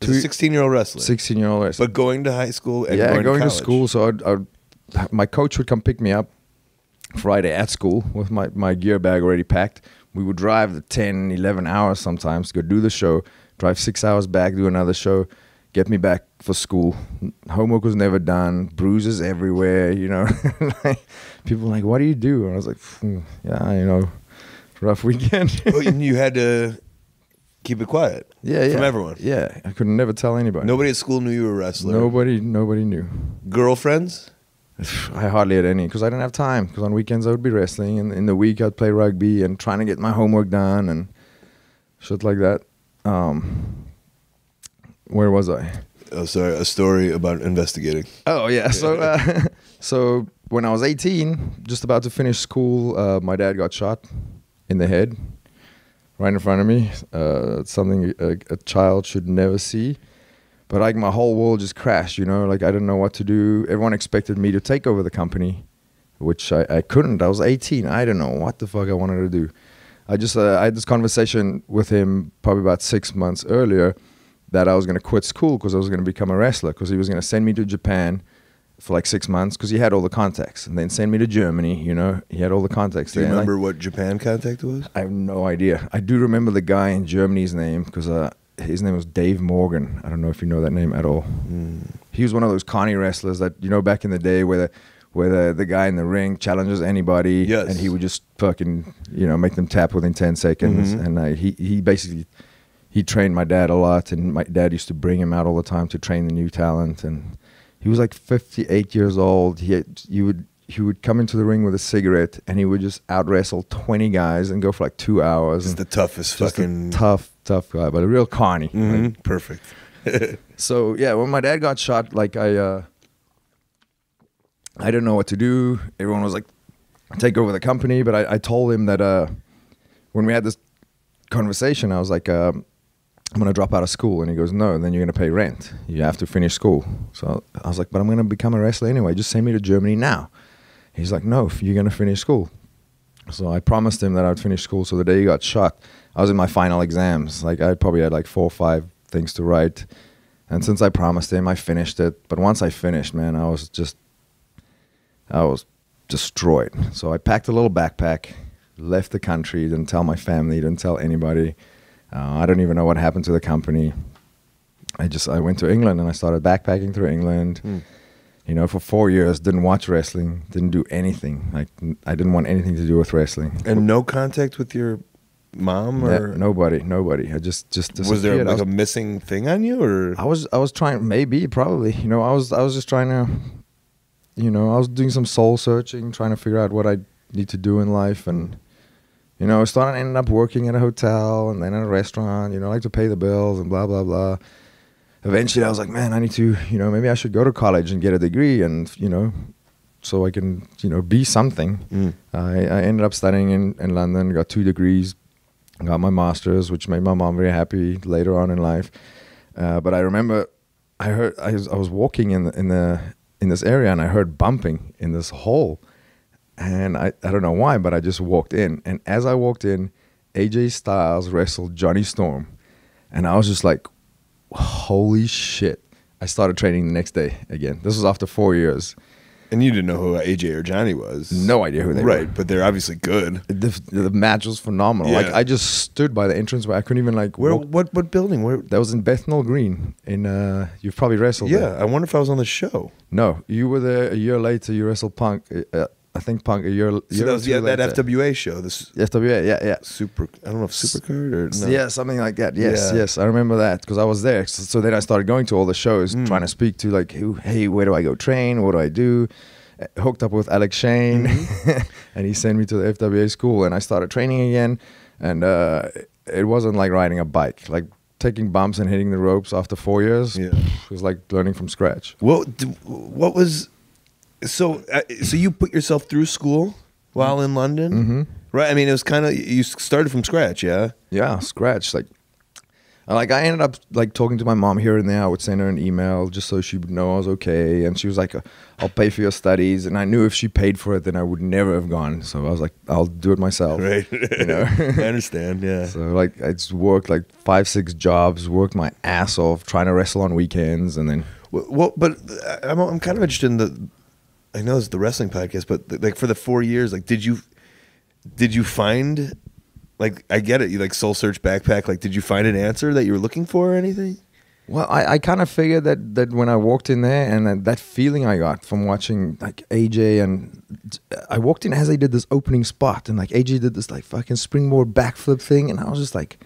two, sixteen year old wrestler. sixteen year old wrestler. But going to high school and yeah, going, going to, to school. So I'd, I'd, my coach would come pick me up Friday at school with my, my gear bag already packed. We would drive the ten, eleven hours sometimes to go do the show, drive six hours back, do another show, get me back for school. Homework was never done. Bruises everywhere, you know. People were like, what do you do? And I was like, yeah, you know, rough weekend. Well, you had to keep it quiet. Yeah, yeah. From everyone. Yeah, I could never tell anybody. Nobody at school knew you were a wrestler. Nobody, nobody knew. Girlfriends? I hardly had any because I didn't have time. Because on weekends I would be wrestling, and in the week I'd play rugby and trying to get my homework done and shit like that. Um, where was I? Oh, sorry, a story about investigating. Oh, yeah. So uh, so when I was eighteen, just about to finish school, uh, my dad got shot in the head right in front of me. Uh, something a, a child should never see. But like my whole world just crashed, you know, like I didn't know what to do. Everyone expected me to take over the company, which I, I couldn't. I was eighteen. I don't know what the fuck I wanted to do. I just uh, I had this conversation with him probably about six months earlier that I was going to quit school because I was going to become a wrestler, because he was going to send me to Japan for like six months because he had all the contacts, and then send me to Germany, you know, he had all the contacts. Do you there. remember I, what Japan contact was? I have no idea. I do remember the guy in Germany's name because uh, his name was Dave Morgan. I don't know if you know that name at all. Mm. He was one of those carny wrestlers that, you know, back in the day where the, where the, the guy in the ring challenges anybody, yes, and he would just fucking, you know, make them tap within ten seconds. Mm-hmm. And uh, he, he basically... He trained my dad a lot, and my dad used to bring him out all the time to train the new talent. And he was like fifty-eight years old. He had, you would he would come into the ring with a cigarette, and he would just out wrestle twenty guys and go for like two hours. He's the toughest fucking tough tough guy, but a real carny. Mm-hmm. Like, perfect. So yeah, when my dad got shot, like I uh, I didn't know what to do. Everyone was like, take over the company, but I, I told him that uh, when we had this conversation, I was like. Um, I'm going to drop out of school. And he goes, no, then you're going to pay rent. You have to finish school. So I was like, but I'm going to become a wrestler anyway. Just send me to Germany now. He's like, no, you're going to finish school. So I promised him that I would finish school. So the day he got shot, I was in my final exams. Like I probably had like four or five things to write. And since I promised him, I finished it. But once I finished, man, I was just, I was destroyed. So I packed a little backpack, left the country, didn't tell my family, didn't tell anybody. Uh, I don't even know what happened to the company. I just, I went to England and I started backpacking through England, mm. you know, for four years, didn't watch wrestling, didn't do anything. Like, I didn't want anything to do with wrestling. And no contact with your mom or? Yeah, nobody, nobody. I just, just disappeared. Was there like was, a missing thing on you or? I was, I was trying, maybe, probably, you know, I was, I was just trying to, you know, I was doing some soul searching, trying to figure out what I need to do in life. And, you know, I started ending up working at a hotel and then at a restaurant, you know, I like to pay the bills and blah, blah, blah. Eventually I was like, man, I need to, you know, maybe I should go to college and get a degree and, you know, so I can, you know, be something. Mm. I, I ended up studying in, in London, got two degrees, got my master's, which made my mom very happy later on in life. Uh, but I remember I heard, I was, I was walking in the, in the, in this area and I heard bumping in this hole. And I, I don't know why, but I just walked in. And as I walked in, A J Styles wrestled Johnny Storm. And I was just like, holy shit. I started training the next day again. This was after four years. And you didn't know who A J or Johnny was. No idea who they right, were. Right, but they're obviously good. The, the match was phenomenal. Yeah. Like, I just stood by the entrance where I couldn't even like... Where? Walk. What What building? Where? That was in Bethnal Green. In uh, You've probably wrestled Yeah, there. I wonder if I was on the show. No, you were there a year later. You wrestled Punk. Uh, I think Punk a year, so year that was, yeah, later. That F W A show. This F W A, yeah, yeah. Super, I don't know if Supercard or... No. Yeah, something like that. Yes, yeah. yes. I remember that because I was there. So, so then I started going to all the shows, mm. trying to speak to like, hey, where do I go train? What do I do? Uh, hooked up with Alex Shane. Mm-hmm. And he sent me to the F W A school and I started training again. And uh, it wasn't like riding a bike. Like taking bumps and hitting the ropes after four years. Yeah. It was like learning from scratch. Well, what was... So, uh, so you put yourself through school while in London, mm-hmm. right? I mean, it was kind of, you started from scratch, yeah? Yeah, scratch. Like, like I ended up like talking to my mom here and there. I would send her an email just so she would know I was okay. And she was like, I'll pay for your studies. And I knew if she paid for it, then I would never have gone. So I was like, I'll do it myself. Right. You know? I understand, yeah. So like I just worked like five, six jobs, worked my ass off, trying to wrestle on weekends. And then... Well, well but I'm, I'm kind of interested in the... I know it's the wrestling podcast, but like for the four years, like did you, did you find, like I get it, you like soul search backpack, like did you find an answer that you were looking for or anything? Well, I, I kind of figured that that when I walked in there and that, that feeling I got from watching like A J, and I walked in as they did this opening spot and like A J did this like fucking springboard backflip thing, and I was just like,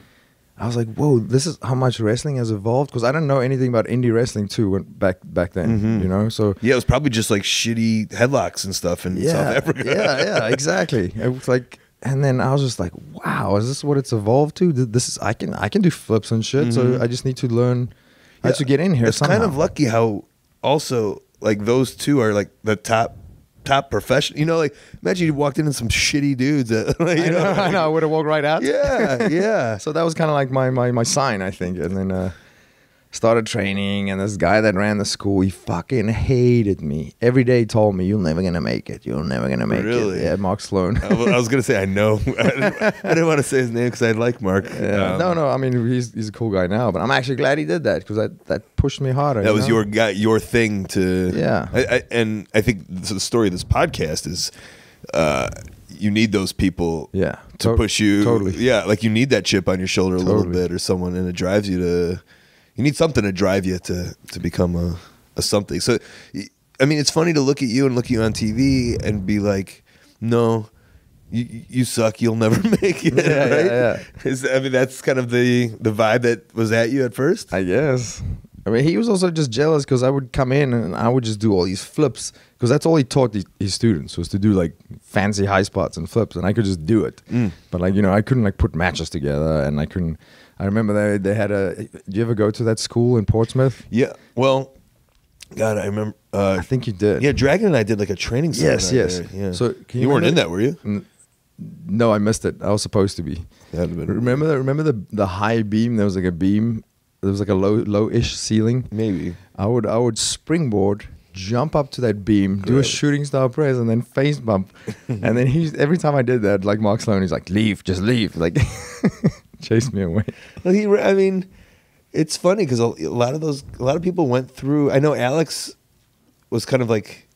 I was like, whoa, this is how much wrestling has evolved. Because I didn't know anything about indie wrestling too back back then, mm-hmm. you know? So yeah, it was probably just like shitty headlocks and stuff in yeah, South Africa. Yeah, yeah, exactly. It was like, and then I was just like, wow, is this what it's evolved to? This is, I can I can do flips and shit, mm-hmm. so I just need to learn how yeah, to get in here It's somehow. Kind of lucky how also like those two are like the top top professional, you know, like imagine you walked in and some shitty dudes that, like, you I know, know, like, I know I would have walked right out. Yeah, yeah. So that was kind of like my, my my sign, I think. And then uh started training, and this guy that ran the school, he fucking hated me. Every day he told me, you're never gonna make it, you're never gonna make really? it. Yeah, Mark Sloan. I, I was gonna say I know I didn't, I didn't want to say his name because I like Mark. Yeah. Um, no no I mean he's, he's a cool guy now, but I'm actually glad he did that because that, that pushed me harder. That you was know? your guy, your thing to yeah I, I, and I think the story of this podcast is uh you need those people yeah to, to push you totally yeah like you need that chip on your shoulder a totally. little bit or someone, and it drives you to You need something to drive you to to become a, a something. So, I mean, it's funny to look at you and look at you on T V and be like, no, you, you suck. You'll never make it. Yeah, right? yeah, yeah. Is, I mean, that's kind of the, the vibe that was at you at first. I guess. I mean, he was also just jealous because I would come in and I would just do all these flips because that's all he taught the, his students was to do like fancy high spots and flips, and I could just do it. Mm. But like, you know, I couldn't like put matches together, and I couldn't. I remember they they had a. Do you ever go to that school in Portsmouth? Yeah. Well, God, I remember. Uh, I think you did. Yeah, Dragon and I did like a training seminar. Yes, yes. There. Yeah. So can you, you weren't in that, were you? No, I missed it. I was supposed to be. That'd have been remember that? Remember the the high beam? There was like a beam. There was like a low low-ish ceiling. Maybe. I would I would springboard. Jump up to that beam, Good. do a shooting star press, and then face bump. And then he's every time I did that, like Mark Sloan, he's like, "Leave, just leave!" Like, chase me away. Well, he, I mean, it's funny because a lot of those, a lot of people went through. I know Alex was kind of like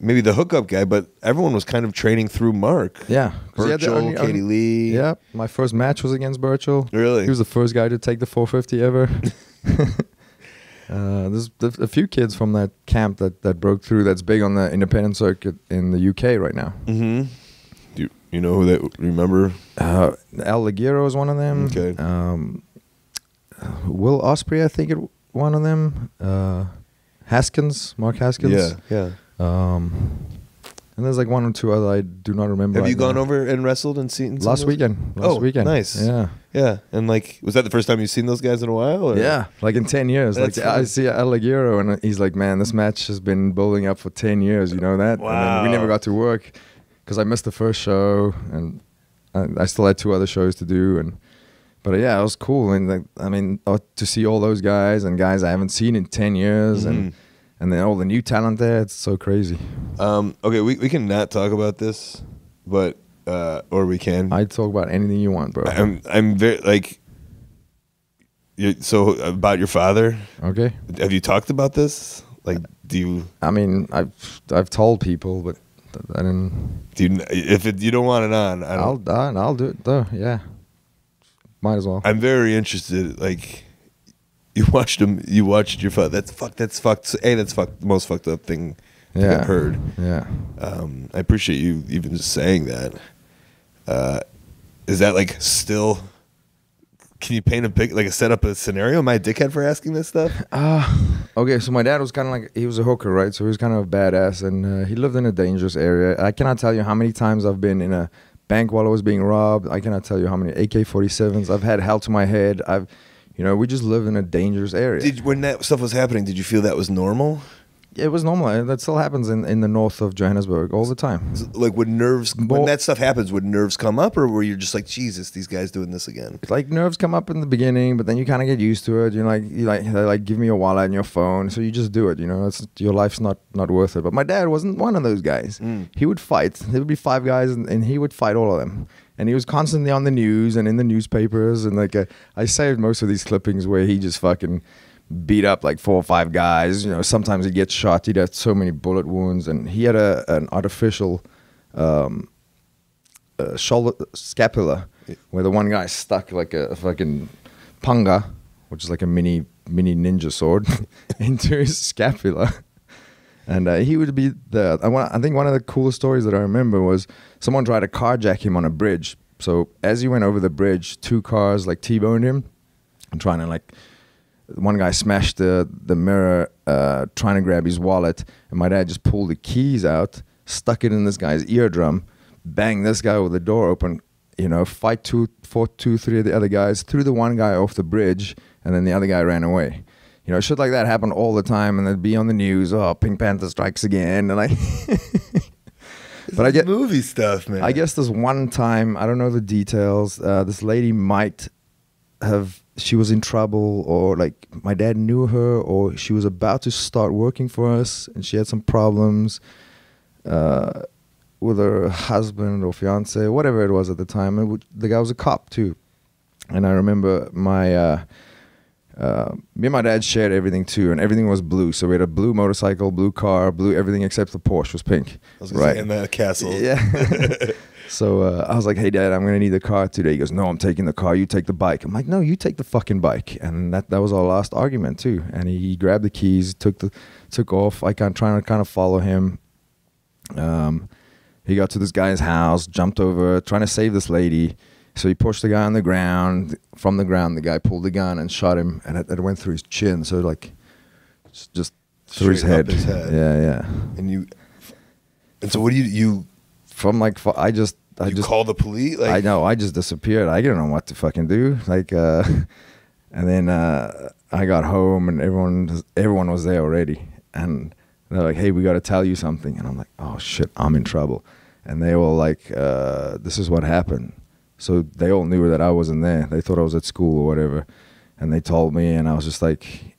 maybe the hookup guy, but everyone was kind of training through Mark. Yeah. Birchall, Katie un, Lee. Yeah. My first match was against Birchall. Really? He was the first guy to take the four fifty ever. uh, there's, there's a few kids from that camp that, that broke through that's big on the independent circuit in the U K right now. Mm-hmm. Do you, you know who that, remember? Uh, Al Ligero is one of them. Okay. Um, Will Ospreay, I think, it one of them. Uh, Haskins, Mark Haskins. Yeah, yeah. Um, and there's like one or two other I do not remember. Have right you gone now. over and wrestled and seen last weekend? Last oh, weekend, nice. Yeah, yeah. And like, was that the first time you've seen those guys in a while? Or? Yeah, like in ten years. That's like funny. I see Aliguero and he's like, man, this match has been building up for ten years. You know that? Wow. And then we never got to work because I missed the first show, and I, I still had two other shows to do. And but yeah, it was cool. And like, I mean, to see all those guys and guys I haven't seen in ten years, mm-hmm. and. And then all the new talent there, it's so crazy. Um, okay, we, we can not talk about this, but uh, or we can. I talk about anything you want, bro. I'm I'm very like. So about your father. Okay. Have you talked about this? Like, do you? I mean, I've I've told people, but I didn't. Do you, if it, you don't want it on, I don't. I'll I'll do it though. Yeah. Might as well. I'm very interested. Like. You watched him. You watched your father. That's fucked. That's fucked. Hey, that's fucked. The most fucked up thing yeah. I've heard. Yeah. Um, I appreciate you even just saying that. Uh, is that like still? Can you paint a pic, like a set up a scenario? Am I a dickhead for asking this stuff? Uh, okay. So my dad was kind of like, he was a hooker, right? So he was kind of a badass, and uh, he lived in a dangerous area. I cannot tell you how many times I've been in a bank while I was being robbed. I cannot tell you how many A K forty-sevens I've had held to my head. I've You know, we just live in a dangerous area. Did, when that stuff was happening, did you feel that was normal? It was normal. That still happens in, in the north of Johannesburg all the time. Like, would nerves, well, when that stuff happens, would nerves come up? Or were you just like, Jesus, these guys doing this again? Like, nerves come up in the beginning, but then you kind of get used to it. You're like, you're like, they're like, give me your wallet and your phone. So you just do it, you know. It's, your life's not, not worth it. But my dad wasn't one of those guys. Mm. He would fight. There would be five guys, and, and he would fight all of them. And he was constantly on the news and in the newspapers. And like, a, I saved most of these clippings where he just fucking beat up like four or five guys. You know, sometimes he gets shot. He'd had so many bullet wounds. And he had a, an artificial um, uh, shoulder scapula where the one guy stuck like a, a fucking panga, which is like a mini, mini ninja sword, into his scapula. And uh, he would be the, I think one of the coolest stories that I remember was someone tried to carjack him on a bridge. So as he went over the bridge, two cars like T-boned him. I'm trying to like, one guy smashed the, the mirror, uh, trying to grab his wallet. And my dad just pulled the keys out, stuck it in this guy's eardrum, banged this guy with the door open, you know, fight two, four, two, three of the other guys, threw the one guy off the bridge, and then the other guy ran away. You know, shit like that happened all the time, and they'd be on the news. Oh, Pink Panther strikes again, and I. But I get movie stuff, man. I guess this one time, I don't know the details. Uh, this lady might have she was in trouble, or like my dad knew her, or she was about to start working for us, and she had some problems uh, with her husband or fiance, whatever it was at the time. And the guy was a cop too, and I remember my. Uh, Uh, me and my dad shared everything too, and everything was blue. So we had a blue motorcycle, blue car, blue everything except the Porsche was pink. I was right in that castle. Yeah. So uh, I was like, "Hey, Dad, I'm gonna need the car today." He goes, "No, I'm taking the car. You take the bike." I'm like, "No, you take the fucking bike." And that that was our last argument too. And he, he grabbed the keys, took the took off. I kind of trying to kind of follow him. Um, he got to this guy's house, jumped over, trying to save this lady. So he pushed the guy on the ground. From the ground, the guy pulled the gun and shot him, and it, it went through his chin. So like, just, just through his head. his head. Yeah, yeah. And you, and so what do you you? From like, I just, I you just call the police. Like, I know, I just disappeared. I don't know what to fucking do. Like, uh, and then uh, I got home, and everyone, everyone was there already, and they're like, "Hey, we got to tell you something," and I'm like, "Oh shit, I'm in trouble," and they were like, uh, "This is what happened." So they all knew that I wasn't there. They thought I was at school or whatever. And they told me, and I was just like...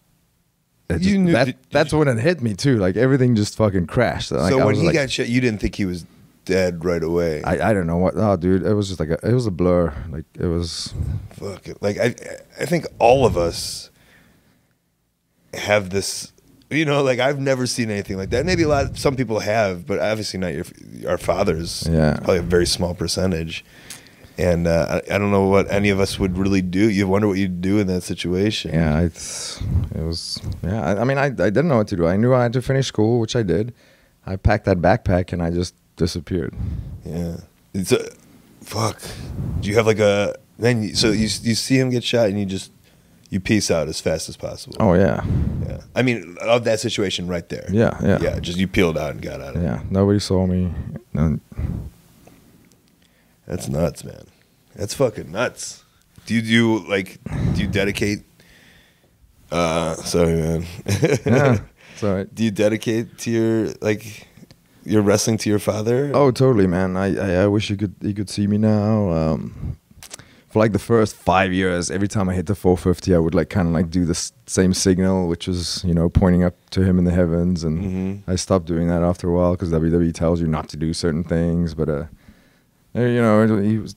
Just, you knew, that, did, did that's you, when it hit me, too. Like, everything just fucking crashed. Like, so when he like, got shot, you didn't think he was dead right away? I, I don't know what... Oh, dude, it was just like... A, it was a blur. Like, it was... Fuck it. Like, I, I think all of us have this You know, like, I've never seen anything like that. Maybe a lot, some people have, but obviously not your, our fathers. Yeah. It's probably a very small percentage. And uh, I, I don't know what any of us would really do. You wonder what you'd do in that situation. Yeah, it's, it was, yeah. I, I mean, I, I didn't know what to do. I knew I had to finish school, which I did. I packed that backpack and I just disappeared. Yeah. It's a, fuck. Do you have like a, then, so you, you see him get shot and you just, you peace out as fast as possible. Oh, yeah. Yeah. I mean, of that situation right there. Yeah, yeah. Yeah, just you peeled out and got out of it. Yeah, nobody saw me. No. That's nuts, man. That's fucking nuts. Do you, do you like, do you dedicate? Uh, sorry, man. Yeah, it's all right. Do you dedicate to your, like, your wrestling to your father? Oh, totally, man. I, I, I wish you could, you could see me now. Um... For like the first five years, every time I hit the four fifty, I would like kind of like do the same signal, which was, you know, pointing up to him in the heavens. And mm-hmm. I stopped doing that after a while because W W E tells you not to do certain things. But, uh, you know, he was,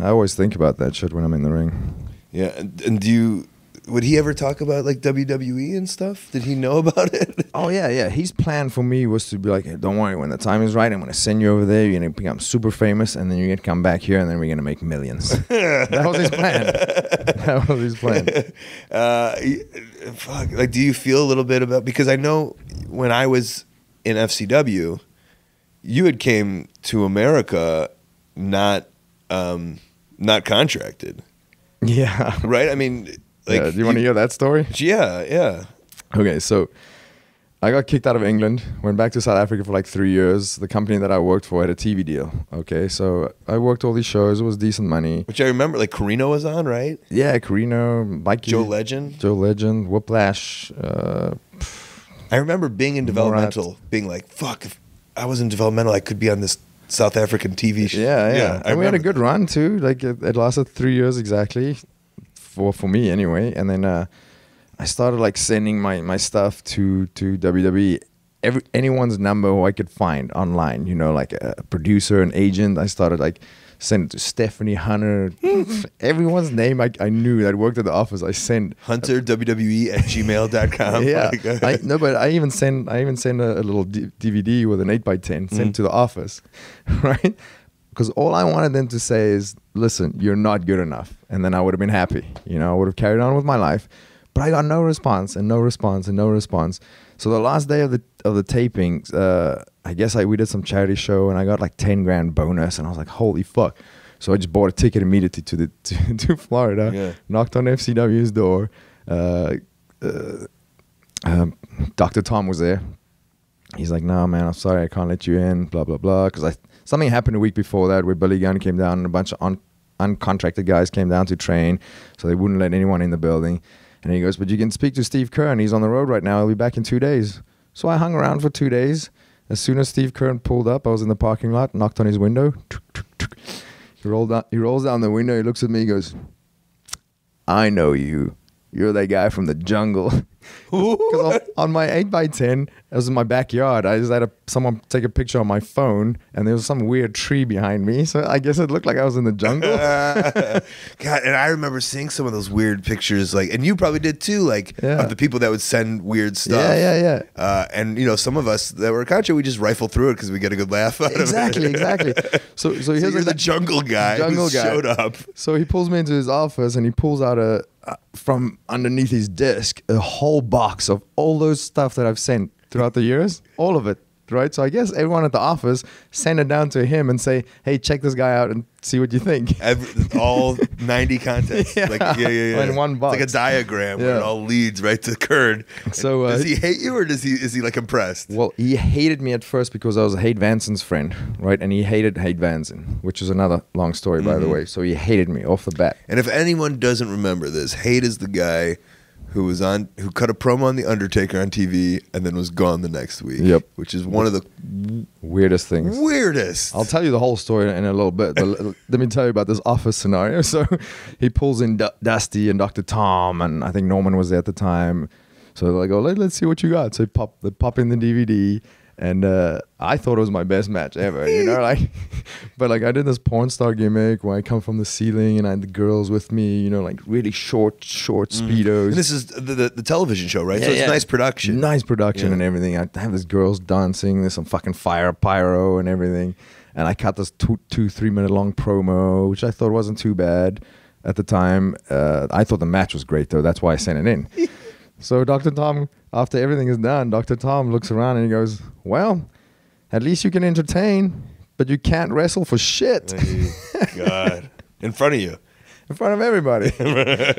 I always think about that shit when I'm in the ring. Yeah. And, and do you, would he ever talk about like W W E and stuff? Did he know about it? Oh, yeah, yeah. His plan for me was to be like, hey, don't worry, when the time is right, I'm going to send you over there. You're going to become super famous, and then you're going to come back here, and then we're going to make millions. That was his plan. That was his plan. Uh, fuck. Like, do you feel a little bit about, because I know when I was in F C W, you had came to America not, um, not contracted. Yeah. Right? I mean... Like, yeah, do you want to hear that story? Yeah, yeah. Okay, so I got kicked out of England, went back to South Africa for like three years. The company that I worked for had a T V deal, okay? So I worked all these shows. It was decent money. Which I remember, like, Carino was on, right? Yeah, Carino, Mikey. Joe Legend. Joe Legend, Whiplash. Uh, I remember being in developmental, Murat. being like, fuck, if I was in developmental, I could be on this South African T V show. Yeah, yeah. yeah and we had a good run, too. Like, it, it lasted three years exactly. For, for me anyway, and then uh, I started like sending my, my stuff to to W W E, every anyone's number who I could find online, you know, like a producer, an agent. I started like sending it to Stephanie Hunter, everyone's name I, I knew that worked at the office. I sent Hunter W W E at gmail dot com. Yeah, like, I, no, but I even sent I even sent a, a little d DVD with an eight by ten, sent mm-hmm. to the office, right? Because all I wanted them to say is, listen, you're not good enough. And then I would have been happy. You know, I would have carried on with my life. But I got no response and no response and no response. So the last day of the of the tapings, uh, I guess I, we did some charity show and I got like ten grand bonus. And I was like, holy fuck. So I just bought a ticket immediately to the to, to Florida, yeah. knocked on F C W's door. Uh, uh, um, Doctor Tom was there. He's like, no, man, I'm sorry, I can't let you in, blah, blah, blah. Because I... Something happened a week before that where Billy Gunn came down and a bunch of un uncontracted guys came down to train, so they wouldn't let anyone in the building. And he goes, but you can speak to Steve Kern. He's on the road right now. He'll be back in two days. So I hung around for two days. As soon as Steve Kern pulled up, I was in the parking lot, knocked on his window. He, rolled down, he rolls down the window. He looks at me. He goes, I know you. You're that guy from the jungle. Because on my eight by ten, it was in my backyard. I just had a, someone take a picture on my phone, and there was some weird tree behind me. So I guess it looked like I was in the jungle. God, and I remember seeing some of those weird pictures, like, and you probably did too, like, yeah. of the people that would send weird stuff. Yeah, yeah, yeah. Uh, and, you know, some of us that were contra, we just rifle through it because we get a good laugh out exactly, of it. Exactly, exactly. So, so, so here's like the jungle guy jungle who guy. showed up. So he pulls me into his office, and he pulls out a... from underneath his desk a whole box of all those stuff that I've sent throughout the years, all of it, right? So I guess everyone at the office send it down to him and say, hey, check this guy out and see what you think. Every, all ninety contacts. Yeah. Like, yeah, yeah, yeah. In one box. It's like a diagram yeah. where it all leads right to Kern. So, uh, does he hate you or does he, is he like impressed? Well, he hated me at first because I was Haight Vanson's friend, right? And he hated Haight Vanson, which is another long story, by mm-hmm. the way. So he hated me off the bat. And if anyone doesn't remember this, Haight is the guy... who was on? Who cut a promo on the Undertaker on T V and then was gone the next week? Yep, which is one of the weirdest things. Weirdest. I'll tell you the whole story in a little bit. But let me tell you about this office scenario. So, he pulls in D Dusty and Doctor Tom, and I think Norman was there at the time. So they're like, "Oh, let, let's see what you got." So they pop, they pop in the D V D, And uh, I thought it was my best match ever, you know, like, but like I did this porn star gimmick where I come from the ceiling and I had the girls with me, you know, like really short, short Speedos. Mm. And this is the, the, the television show, right? Yeah, so it's yeah. nice production. Nice production yeah. and everything. I have these girls dancing, there's some fucking fire pyro and everything. And I cut this two, two three minute long promo, which I thought wasn't too bad at the time. Uh, I thought the match was great though. That's why I sent it in. So Doctor Tom, after everything is done, Doctor Tom looks around and he goes, well, at least you can entertain, but you can't wrestle for shit. Hey, God. In front of you. In front of everybody.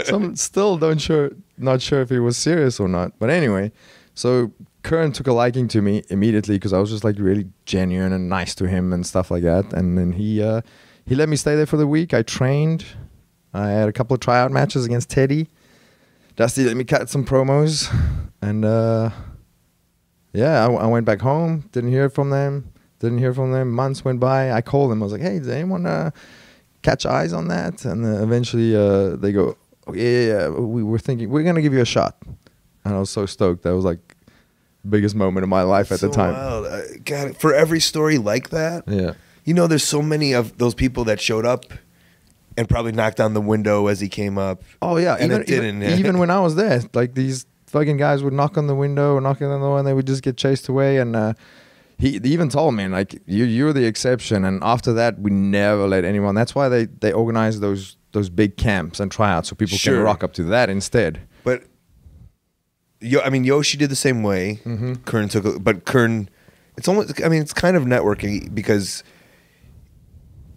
So I'm still don't sure, not sure if he was serious or not. But anyway, so Kern took a liking to me immediately because I was just like really genuine and nice to him and stuff like that. And then he, uh, he let me stay there for the week. I trained. I had a couple of tryout matches against Teddy. Dusty let me cut some promos, and uh, yeah, I, I went back home, didn't hear from them, didn't hear from them, months went by, I called them, I was like, hey, does anyone uh, catch eyes on that? And uh, eventually uh, they go, oh, yeah, yeah, yeah, we were thinking, we're going to give you a shot. And I was so stoked, that was like the biggest moment of my life at the time. Wow. God, for every story like that, yeah, you know, there's so many of those people that showed up and probably knocked on the window as he came up. Oh, yeah. And even, it didn't. Even, even when I was there, like these fucking guys would knock on the window, knock on the door, and they would just get chased away. And uh, he, he even told me, like, you, you're the exception. And after that, we never let anyone. That's why they, they organized those, those big camps and tryouts so people sure. can rock up to that instead. But, yo, I mean, Yoshi did the same way. Mm-hmm. Kern took a, but Kern, it's almost, I mean, it's kind of networking because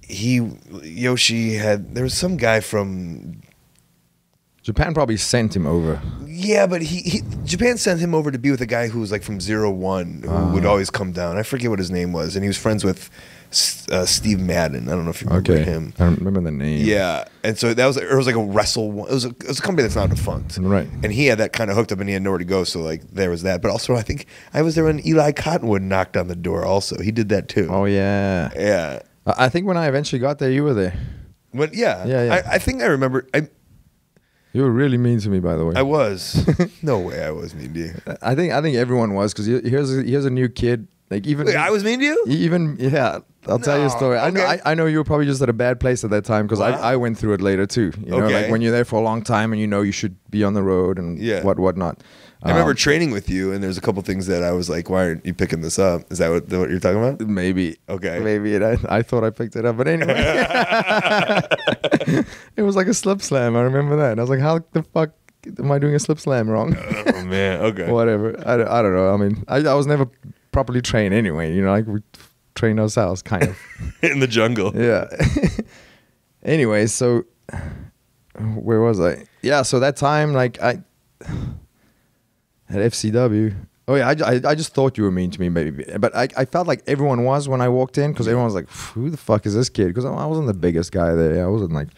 he Yoshi had there was some guy from Japan probably sent him over. Yeah, but he, he Japan sent him over to be with a guy who was like from zero one who uh. would always come down. I forget what his name was, and he was friends with uh, Steve Madden. I don't know if you remember okay. him. I don't remember the name. Yeah, and so that was it was like a wrestle. It was a, it was a company that's now defunct, right? And he had that kind of hooked up, and he had nowhere to go. So like there was that. But also, I think I was there when Eli Cottonwood knocked on the door. Also, he did that too. Oh yeah, yeah. I think when I eventually got there, you were there. But yeah, yeah, yeah. I, I think I remember. I, you were really mean to me, by the way. I was. No way, I was mean to you. I think I think everyone was because here's a, here's a new kid. Like even Wait, I was mean to you. Even yeah, I'll no, tell you a story. Okay. I know I, I know you were probably just at a bad place at that time because wow. I I went through it later too. You know, okay. like when you're there for a long time and you know you should be on the road and yeah. what what not. I remember um, training with you, and there's a couple things that I was like, why aren't you picking this up? Is that what, what you're talking about? Maybe. Okay. Maybe. And I, I thought I picked it up, but anyway. It was like a slip slam. I remember that. And I was like, how the fuck am I doing a slip slam wrong? Oh, man. Okay. Whatever. I, I don't know. I mean, I, I was never properly trained anyway. You know, like we trained ourselves, kind of. In the jungle. Yeah. Anyway, so where was I? Yeah, so that time, like, I... At F C W. Oh, yeah, I, I, I just thought you were mean to me, maybe. But I, I felt like everyone was when I walked in because everyone was like, who the fuck is this kid? Because I wasn't the biggest guy there. I wasn't like,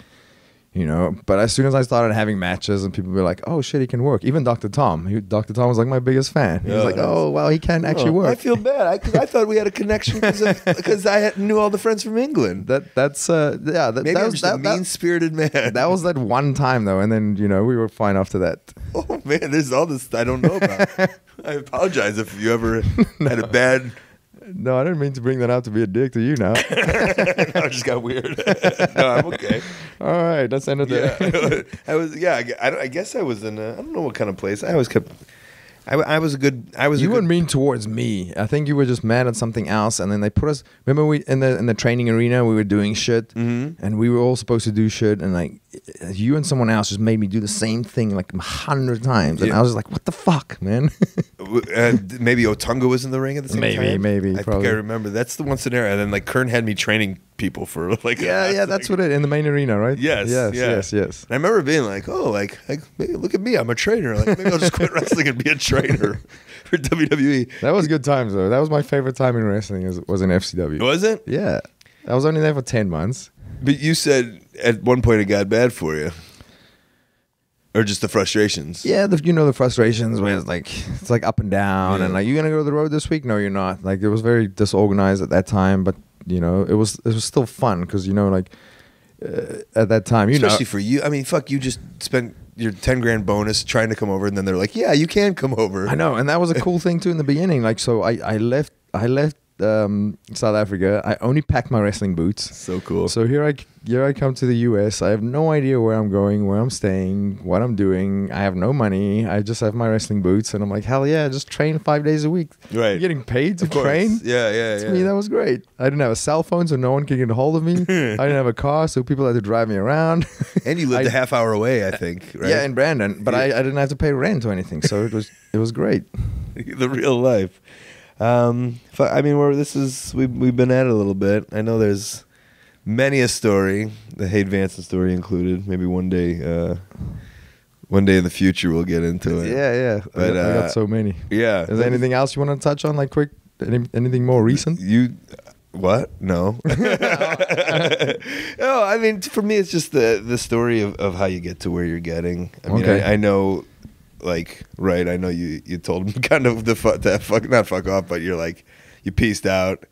you know. But as soon as I started having matches and people were like, oh, shit, he can work. Even Doctor Tom. He, Doctor Tom was like my biggest fan. He yeah, was like, oh, wow, he can actually work. I feel bad. I, cause I thought we had a connection because I had, knew all the friends from England. That That's, uh, yeah. That, maybe that I'm was, just that, a mean-spirited man. That was that one time, though. And then, you know, we were fine after that. Oh, man, there's all this I don't know about. I apologize if you ever no. had a bad... No, I didn't mean to bring that out to be a dick to you now. No, I just got weird. No, I'm okay. All right, let's end it there. Yeah, I was, yeah, I, I guess I was in a, I don't know what kind of place. I always kept... I, I was a good... I was. You were mean towards me. I think you were just mad at something else, and then they put us... Remember we in the in the training arena, we were doing shit, mm-hmm. and we were all supposed to do shit, and like you and someone else just made me do the same thing like a hundred times, and yeah. I was like, what the fuck, man? uh, maybe Otunga was in the ring at the same maybe, time? Maybe, maybe. I probably. think I remember. That's the one scenario. And then like Kern had me training people for like... Yeah, yeah, that's thing. what it... In the main arena, right? Yes, yes, yeah. yes, yes. And I remember being like, oh, like, like maybe look at me, I'm a trainer. Like, maybe I'll just quit wrestling and be a trainer. Trainer for W W E. That was good times though. That was my favorite time in wrestling is, was in F C W. Was it? Yeah. I was only there for ten months. But you said at one point it got bad for you. Or just the frustrations. Yeah, the, you know the frustrations where it's like, it's like up and down. Yeah. And like, you're going to go to the road this week? No, you're not. Like it was very disorganized at that time. But you know, it was, it was still fun because you know like uh, at that time. you Especially know, for you. I mean, fuck, you just spent... your ten grand bonus trying to come over, and then they're like, yeah, you can come over. I know, and that was a cool thing too in the beginning. Like, so I, I left I left um, South Africa. I only packed my wrestling boots. So cool. So here I here I come to the U S. I have no idea where I'm going, where I'm staying, what I'm doing. I have no money. I just have my wrestling boots, and I'm like, hell yeah, just train five days a week. Right. You're getting paid to train. Yeah, yeah, to yeah. me, that was great. I didn't have a cell phone, so no one could get a hold of me. I didn't have a car, so people had to drive me around. And you lived I, a half hour away, I think. Right? Yeah, in Brandon, but yeah. I, I didn't have to pay rent or anything, so it was it was great. The real life. Um, I mean, we're, this is we've we've been at it a little bit. I know there's many a story, the Hade Vanson story included. Maybe one day, uh, one day in the future, we'll get into it. Yeah, yeah. But I got, uh, I got so many. Yeah. Is there anything else you want to touch on, like quick? Any, anything more recent? You, what? No. No. I mean, for me, it's just the the story of of how you get to where you're getting. I mean, okay. I, I know. Like, right, I know you, you told him kind of the fuck, that fuck, not fuck off, but you're like, you peaced out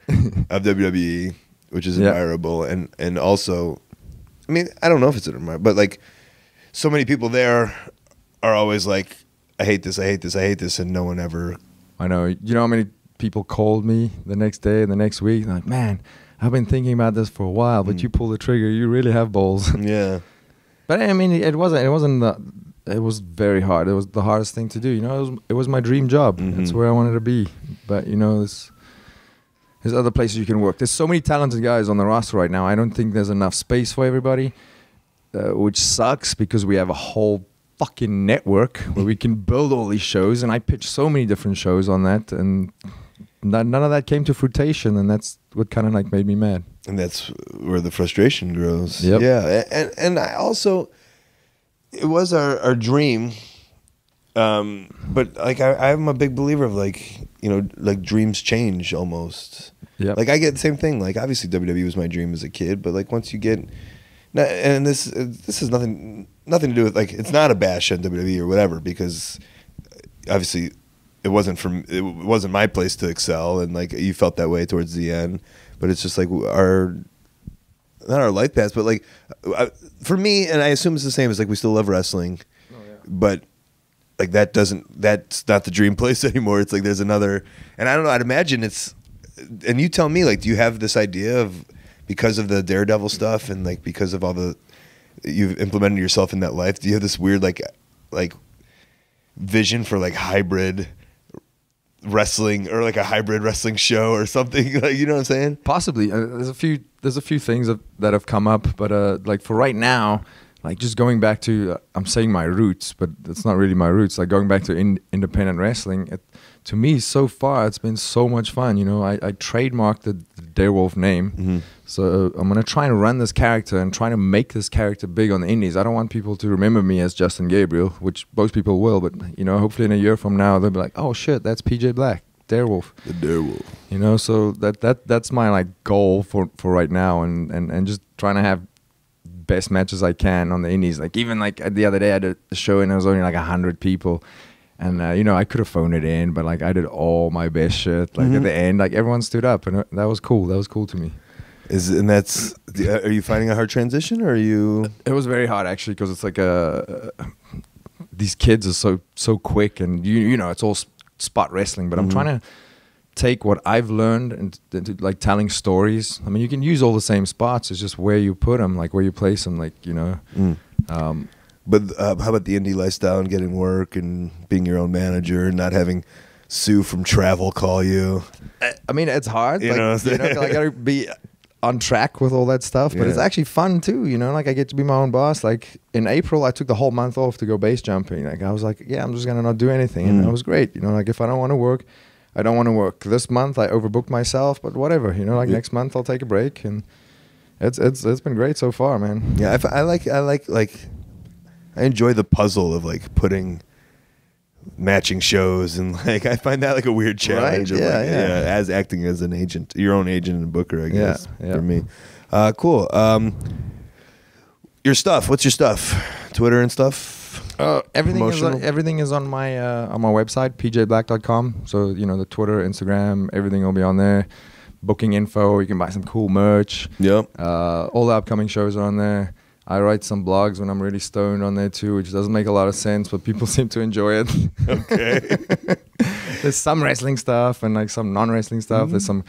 of W W E, which is admirable. Yeah. And, and also, I mean, I don't know if it's admirable, but like, so many people there are always like, I hate this, I hate this, I hate this, and no one ever. I know. You know how many people called me the next day and the next week? Like, man, I've been thinking about this for a while, but mm. you pull the trigger, you really have balls. Yeah. But I mean, it wasn't, it wasn't the, it was very hard. It was the hardest thing to do. You know, it was, it was my dream job. Mm-hmm. That's where I wanted to be. But, you know, there's, there's other places you can work. There's so many talented guys on the roster right now. I don't think there's enough space for everybody, uh, which sucks because we have a whole fucking network where we can build all these shows. And I pitched so many different shows on that. And none of that came to fruition. And that's what kind of like made me mad. And that's where the frustration grows. Yep. Yeah. And, and I also... It was our, our dream, um, but like I, I'm a big believer of like, you know, like dreams change almost. Yeah. Like I get the same thing. Like obviously W W E was my dream as a kid, but like once you get, and this this is nothing nothing to do with like, it's not a bash on W W E or whatever, because obviously it wasn't from it wasn't my place to excel, and like you felt that way towards the end, but it's just like our. Not our life paths, but like I, for me, and I assume it's the same. It's like we still love wrestling, oh, yeah. but like that doesn't. That's not the dream place anymore. It's like there's another, and I don't know. I'd imagine it's. And you tell me, like, do you have this idea of because of the Daredevil stuff and like because of all the you've implemented yourself in that life? Do you have this weird like like vision for like hybrid? Wrestling or like a hybrid wrestling show or something, like, you know what I'm saying? Possibly. Uh, there's a few there's a few things that, that have come up, but uh like for right now, like just going back to uh, I'm saying my roots, but it's not really my roots. Like going back to in, independent wrestling, it, to me so far it's been so much fun. You know, I, I trademarked the, the Darewolf name, mm-hmm. so I'm gonna try and run this character and try to make this character big on the Indies. I don't want people to remember me as Justin Gabriel, which most people will, but you know, hopefully in a year from now they'll be like, oh shit, that's P J Black, Darewolf. The Darewolf. You know, so that that that's my like goal for for right now, and and and just trying to have best matches I can on the Indies. Like even like the other day I had a show and there was only like a hundred people. And, uh, you know, I could have phoned it in, but, like, I did all my best shit. Like, mm-hmm. at the end, like, everyone stood up, and that was cool. That was cool to me. Is And that's, are you finding a hard transition, or are you? It was very hard, actually, because it's like a, uh, these kids are so so quick, and, you you know, it's all spot wrestling. But mm-hmm. I'm trying to take what I've learned and, and, like, telling stories. I mean, you can use all the same spots. It's just where you put them, like, where you place them, like, you know. Mm. Um But uh, how about the indie lifestyle and getting work and being your own manager and not having Sue from travel call you? I mean, it's hard. You like, know what I'm saying? You know, I gotta be on track with all that stuff, but yeah. it's actually fun too. You know, like I get to be my own boss. Like in April, I took the whole month off to go base jumping. Like I was like, yeah, I'm just gonna not do anything, and mm. it was great. You know, like if I don't want to work, I don't want to work. This month, I overbooked myself, but whatever. You know, like yeah. next month, I'll take a break, and it's it's it's been great so far, man. Yeah, I, I like I like like. I enjoy the puzzle of like putting matching shows, and like I find that like a weird challenge. Right? Yeah, like, yeah. yeah, as acting as an agent, your own agent and booker, I guess. Yeah, yeah. For me, uh, cool. Um, your stuff. What's your stuff? Twitter and stuff. Uh, everything is on, everything is on my uh, on my website, P J black dot com. So you know the Twitter, Instagram, everything will be on there. Booking info. You can buy some cool merch. Yep. Uh, all the upcoming shows are on there. I write some blogs when I'm really stoned on there too, which doesn't make a lot of sense, but people seem to enjoy it. Okay. There's some wrestling stuff and like some non-wrestling stuff. Mm-hmm. There's some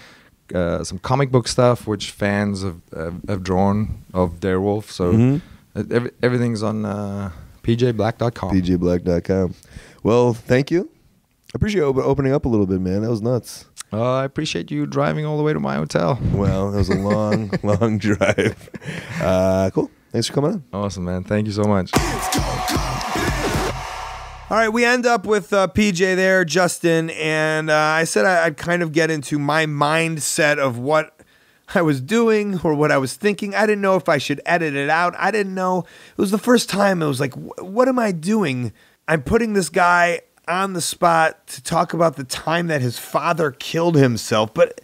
uh, some comic book stuff which fans have uh, have drawn of Darewolf. So mm-hmm. every, everything's on uh, P J Black dot com. P J Black dot com. Well, thank you. I appreciate you opening up a little bit, man. That was nuts. Uh, I appreciate you driving all the way to my hotel. Well, it was a long, long drive. Uh, cool. Thanks for coming on. Awesome, man. Thank you so much. All right, we end up with uh, P J there, Justin, and uh, I said I'd kind of get into my mindset of what I was doing or what I was thinking. I didn't know if I should edit it out. I didn't know. It was the first time. It was like, what am I doing? I'm putting this guy on the spot to talk about the time that his father killed himself. But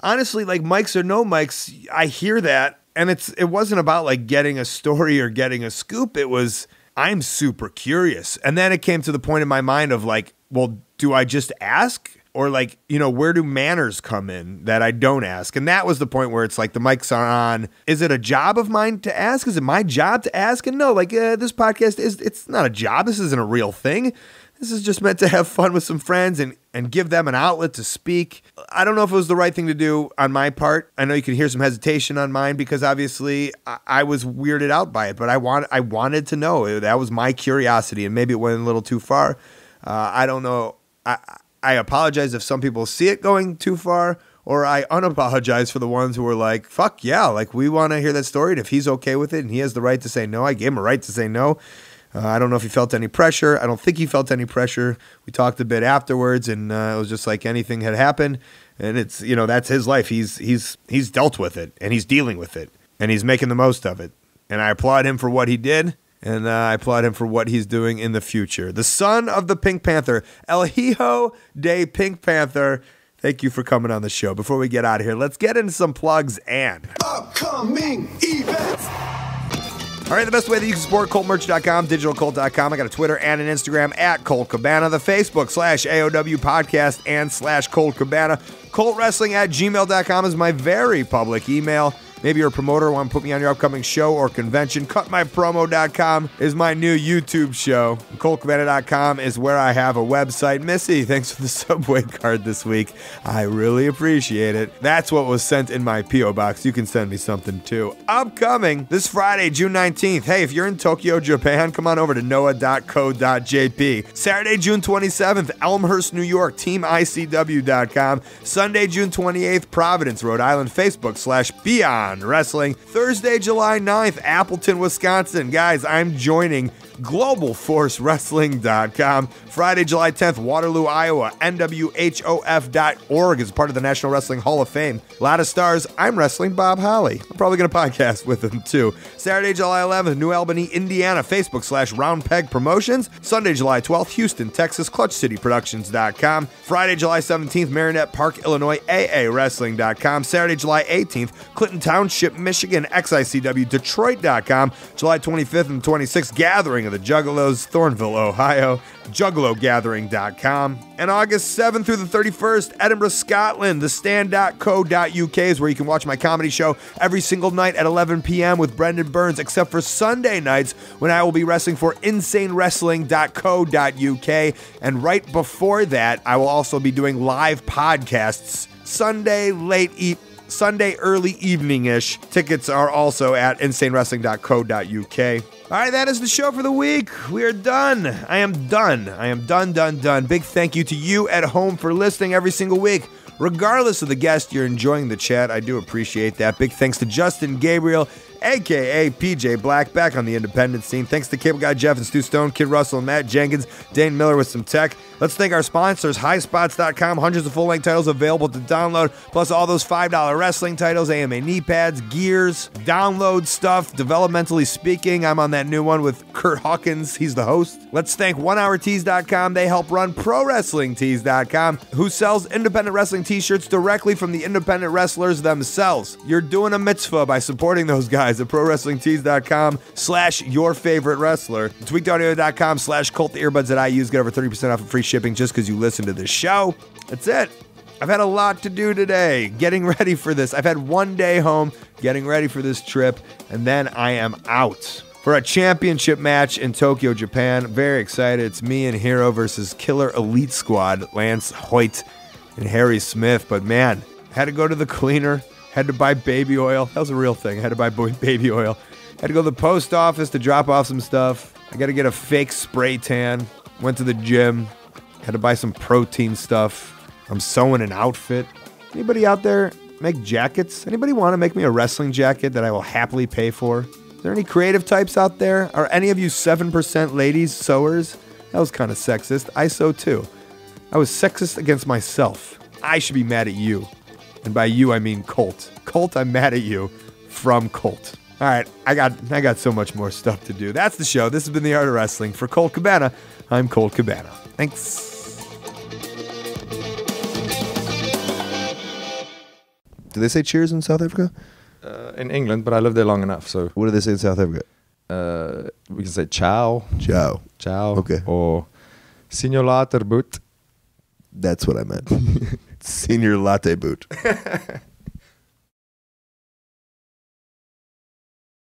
honestly, like, mics or no mics, I hear that, and it's it wasn't about like getting a story or getting a scoop. It was, I'm super curious. And then it came to the point in my mind of like, well, do I just ask? Or like, you know, where do manners come in that I don't ask? And that was the point where it's like the mics are on. Is it a job of mine to ask? Is it my job to ask? And no, like uh, this podcast is, it's not a job. This isn't a real thing. This is just meant to have fun with some friends and, and give them an outlet to speak. I don't know if it was the right thing to do on my part. I know you could hear some hesitation on mine because obviously I, I was weirded out by it, but I want I wanted to know. That was my curiosity, and maybe it went a little too far. Uh, I don't know. I, I apologize if some people see it going too far, or I unapologize for the ones who were like, fuck yeah, like we want to hear that story, and if he's okay with it and he has the right to say no, I gave him a right to say no. Uh, I don't know if he felt any pressure. I don't think he felt any pressure. We talked a bit afterwards, and uh, it was just like anything had happened. And it's, you know, that's his life. He's he's he's dealt with it, and he's dealing with it, and he's making the most of it. And I applaud him for what he did, and uh, I applaud him for what he's doing in the future. The son of the Pink Panther, El Hijo de Pink Panther. Thank you for coming on the show. Before we get out of here, let's get into some plugs and upcoming events. All right, the best way that you can support Colt Merch dot com, Digital Colt dot com. I got a Twitter and an Instagram at Colt Cabana, the Facebook slash A O W podcast and slash Colt Cabana. Colt Wrestling at gmail dot com is my very public email. Maybe you're a promoter, want to put me on your upcoming show or convention. Cut my promo dot com is my new YouTube show. Colt Cabana dot com is where I have a website. Missy, thanks for the Subway card this week. I really appreciate it. That's what was sent in my P O box. You can send me something too. Upcoming this Friday, June nineteenth. Hey, if you're in Tokyo, Japan, come on over to noah dot co dot j p. Saturday, June twenty-seventh, Elmhurst, New York, team I C W dot com. Sunday, June twenty-eighth, Providence, Rhode Island, Facebook slash Beyond Wrestling. Thursday, July ninth, Appleton, Wisconsin. Guys, I'm joining Global Force Wrestling dot com. Friday, July tenth, Waterloo, Iowa. N W H O F dot org is part of the National Wrestling Hall of Fame. A lot of stars. I'm wrestling Bob Holly. I'm probably going to podcast with him too. Saturday, July eleventh, New Albany, Indiana. Facebook slash Round Peg Promotions. Sunday, July twelfth, Houston, Texas. Clutch City Productions dot com. Friday, July seventeenth, Marinette Park, Illinois. A A Wrestling dot com. Saturday, July eighteenth, Clinton Township, Michigan. X I C W Detroit dot com. July twenty-fifth and twenty-sixth, Gathering of the Juggalos, Thornville, Ohio, juggalo gathering dot com. And August seventh through the thirty-first, Edinburgh, Scotland. The stand dot co dot u k is where you can watch my comedy show every single night at eleven p m with Brendan Burns, except for Sunday nights when I will be wrestling for insane wrestling dot co dot u k. And right before that, I will also be doing live podcasts Sunday late evening. Sunday early evening-ish. Tickets are also at insane wrestling dot co dot u k. All right, that is the show for the week. We are done. I am done. I am done, done, done. Big thank you to you at home for listening every single week. Regardless of the guest, you're enjoying the chat. I do appreciate that. Big thanks to Justin Gabriel, a k a. P J Black, back on the independent scene. Thanks to Cable Guy Jeff and Stu Stone, Kid Russell and Matt Jenkins, Dane Miller with some tech. Let's thank our sponsors, high spots dot com. Hundreds of full-length titles available to download, plus all those five dollar wrestling titles, A M A knee pads, gears, download stuff. Developmentally Speaking, I'm on that new one with Kurt Hawkins. He's the host. Let's thank one hour tees dot com. They help run pro wrestling tees dot com, who sells independent wrestling t-shirts directly from the independent wrestlers themselves. You're doing a mitzvah by supporting those guys at pro wrestling tees dot com slash your favorite wrestler. tweaked audio dot com slash Colt. The earbuds that I use get over thirty percent off of free shipping just because you listen to this show. That's it. I've had a lot to do today, getting ready for this. I've had one day home, getting ready for this trip, and then I am out. for a championship match in Tokyo, Japan. Very excited. It's me and Hero versus Killer Elite Squad, Lance Hoyt and Harry Smith. But man, had to go to the cleaner, had to buy baby oil. That was a real thing. I had to buy baby oil. Had to go to the post office to drop off some stuff. I got to get a fake spray tan. Went to the gym. Had to buy some protein stuff. I'm sewing an outfit. Anybody out there make jackets? Anybody want to make me a wrestling jacket that I will happily pay for? Is there any creative types out there? Are any of you seven percent ladies sewers? That was kind of sexist. I sew too. I was sexist against myself. I should be mad at you. And by you, I mean Colt. Colt, I'm mad at you from Colt. All right, I got I got so much more stuff to do. That's the show. This has been The Art of Wrestling. For Colt Cabana, I'm Colt Cabana. Thanks. Do they say cheers in South Africa? Uh, in England, but I lived there long enough, so... What do they say in South Africa? Uh, we can say ciao. Ciao. Ciao. Okay. Or senior latte boot. That's what I meant. Senior latte boot.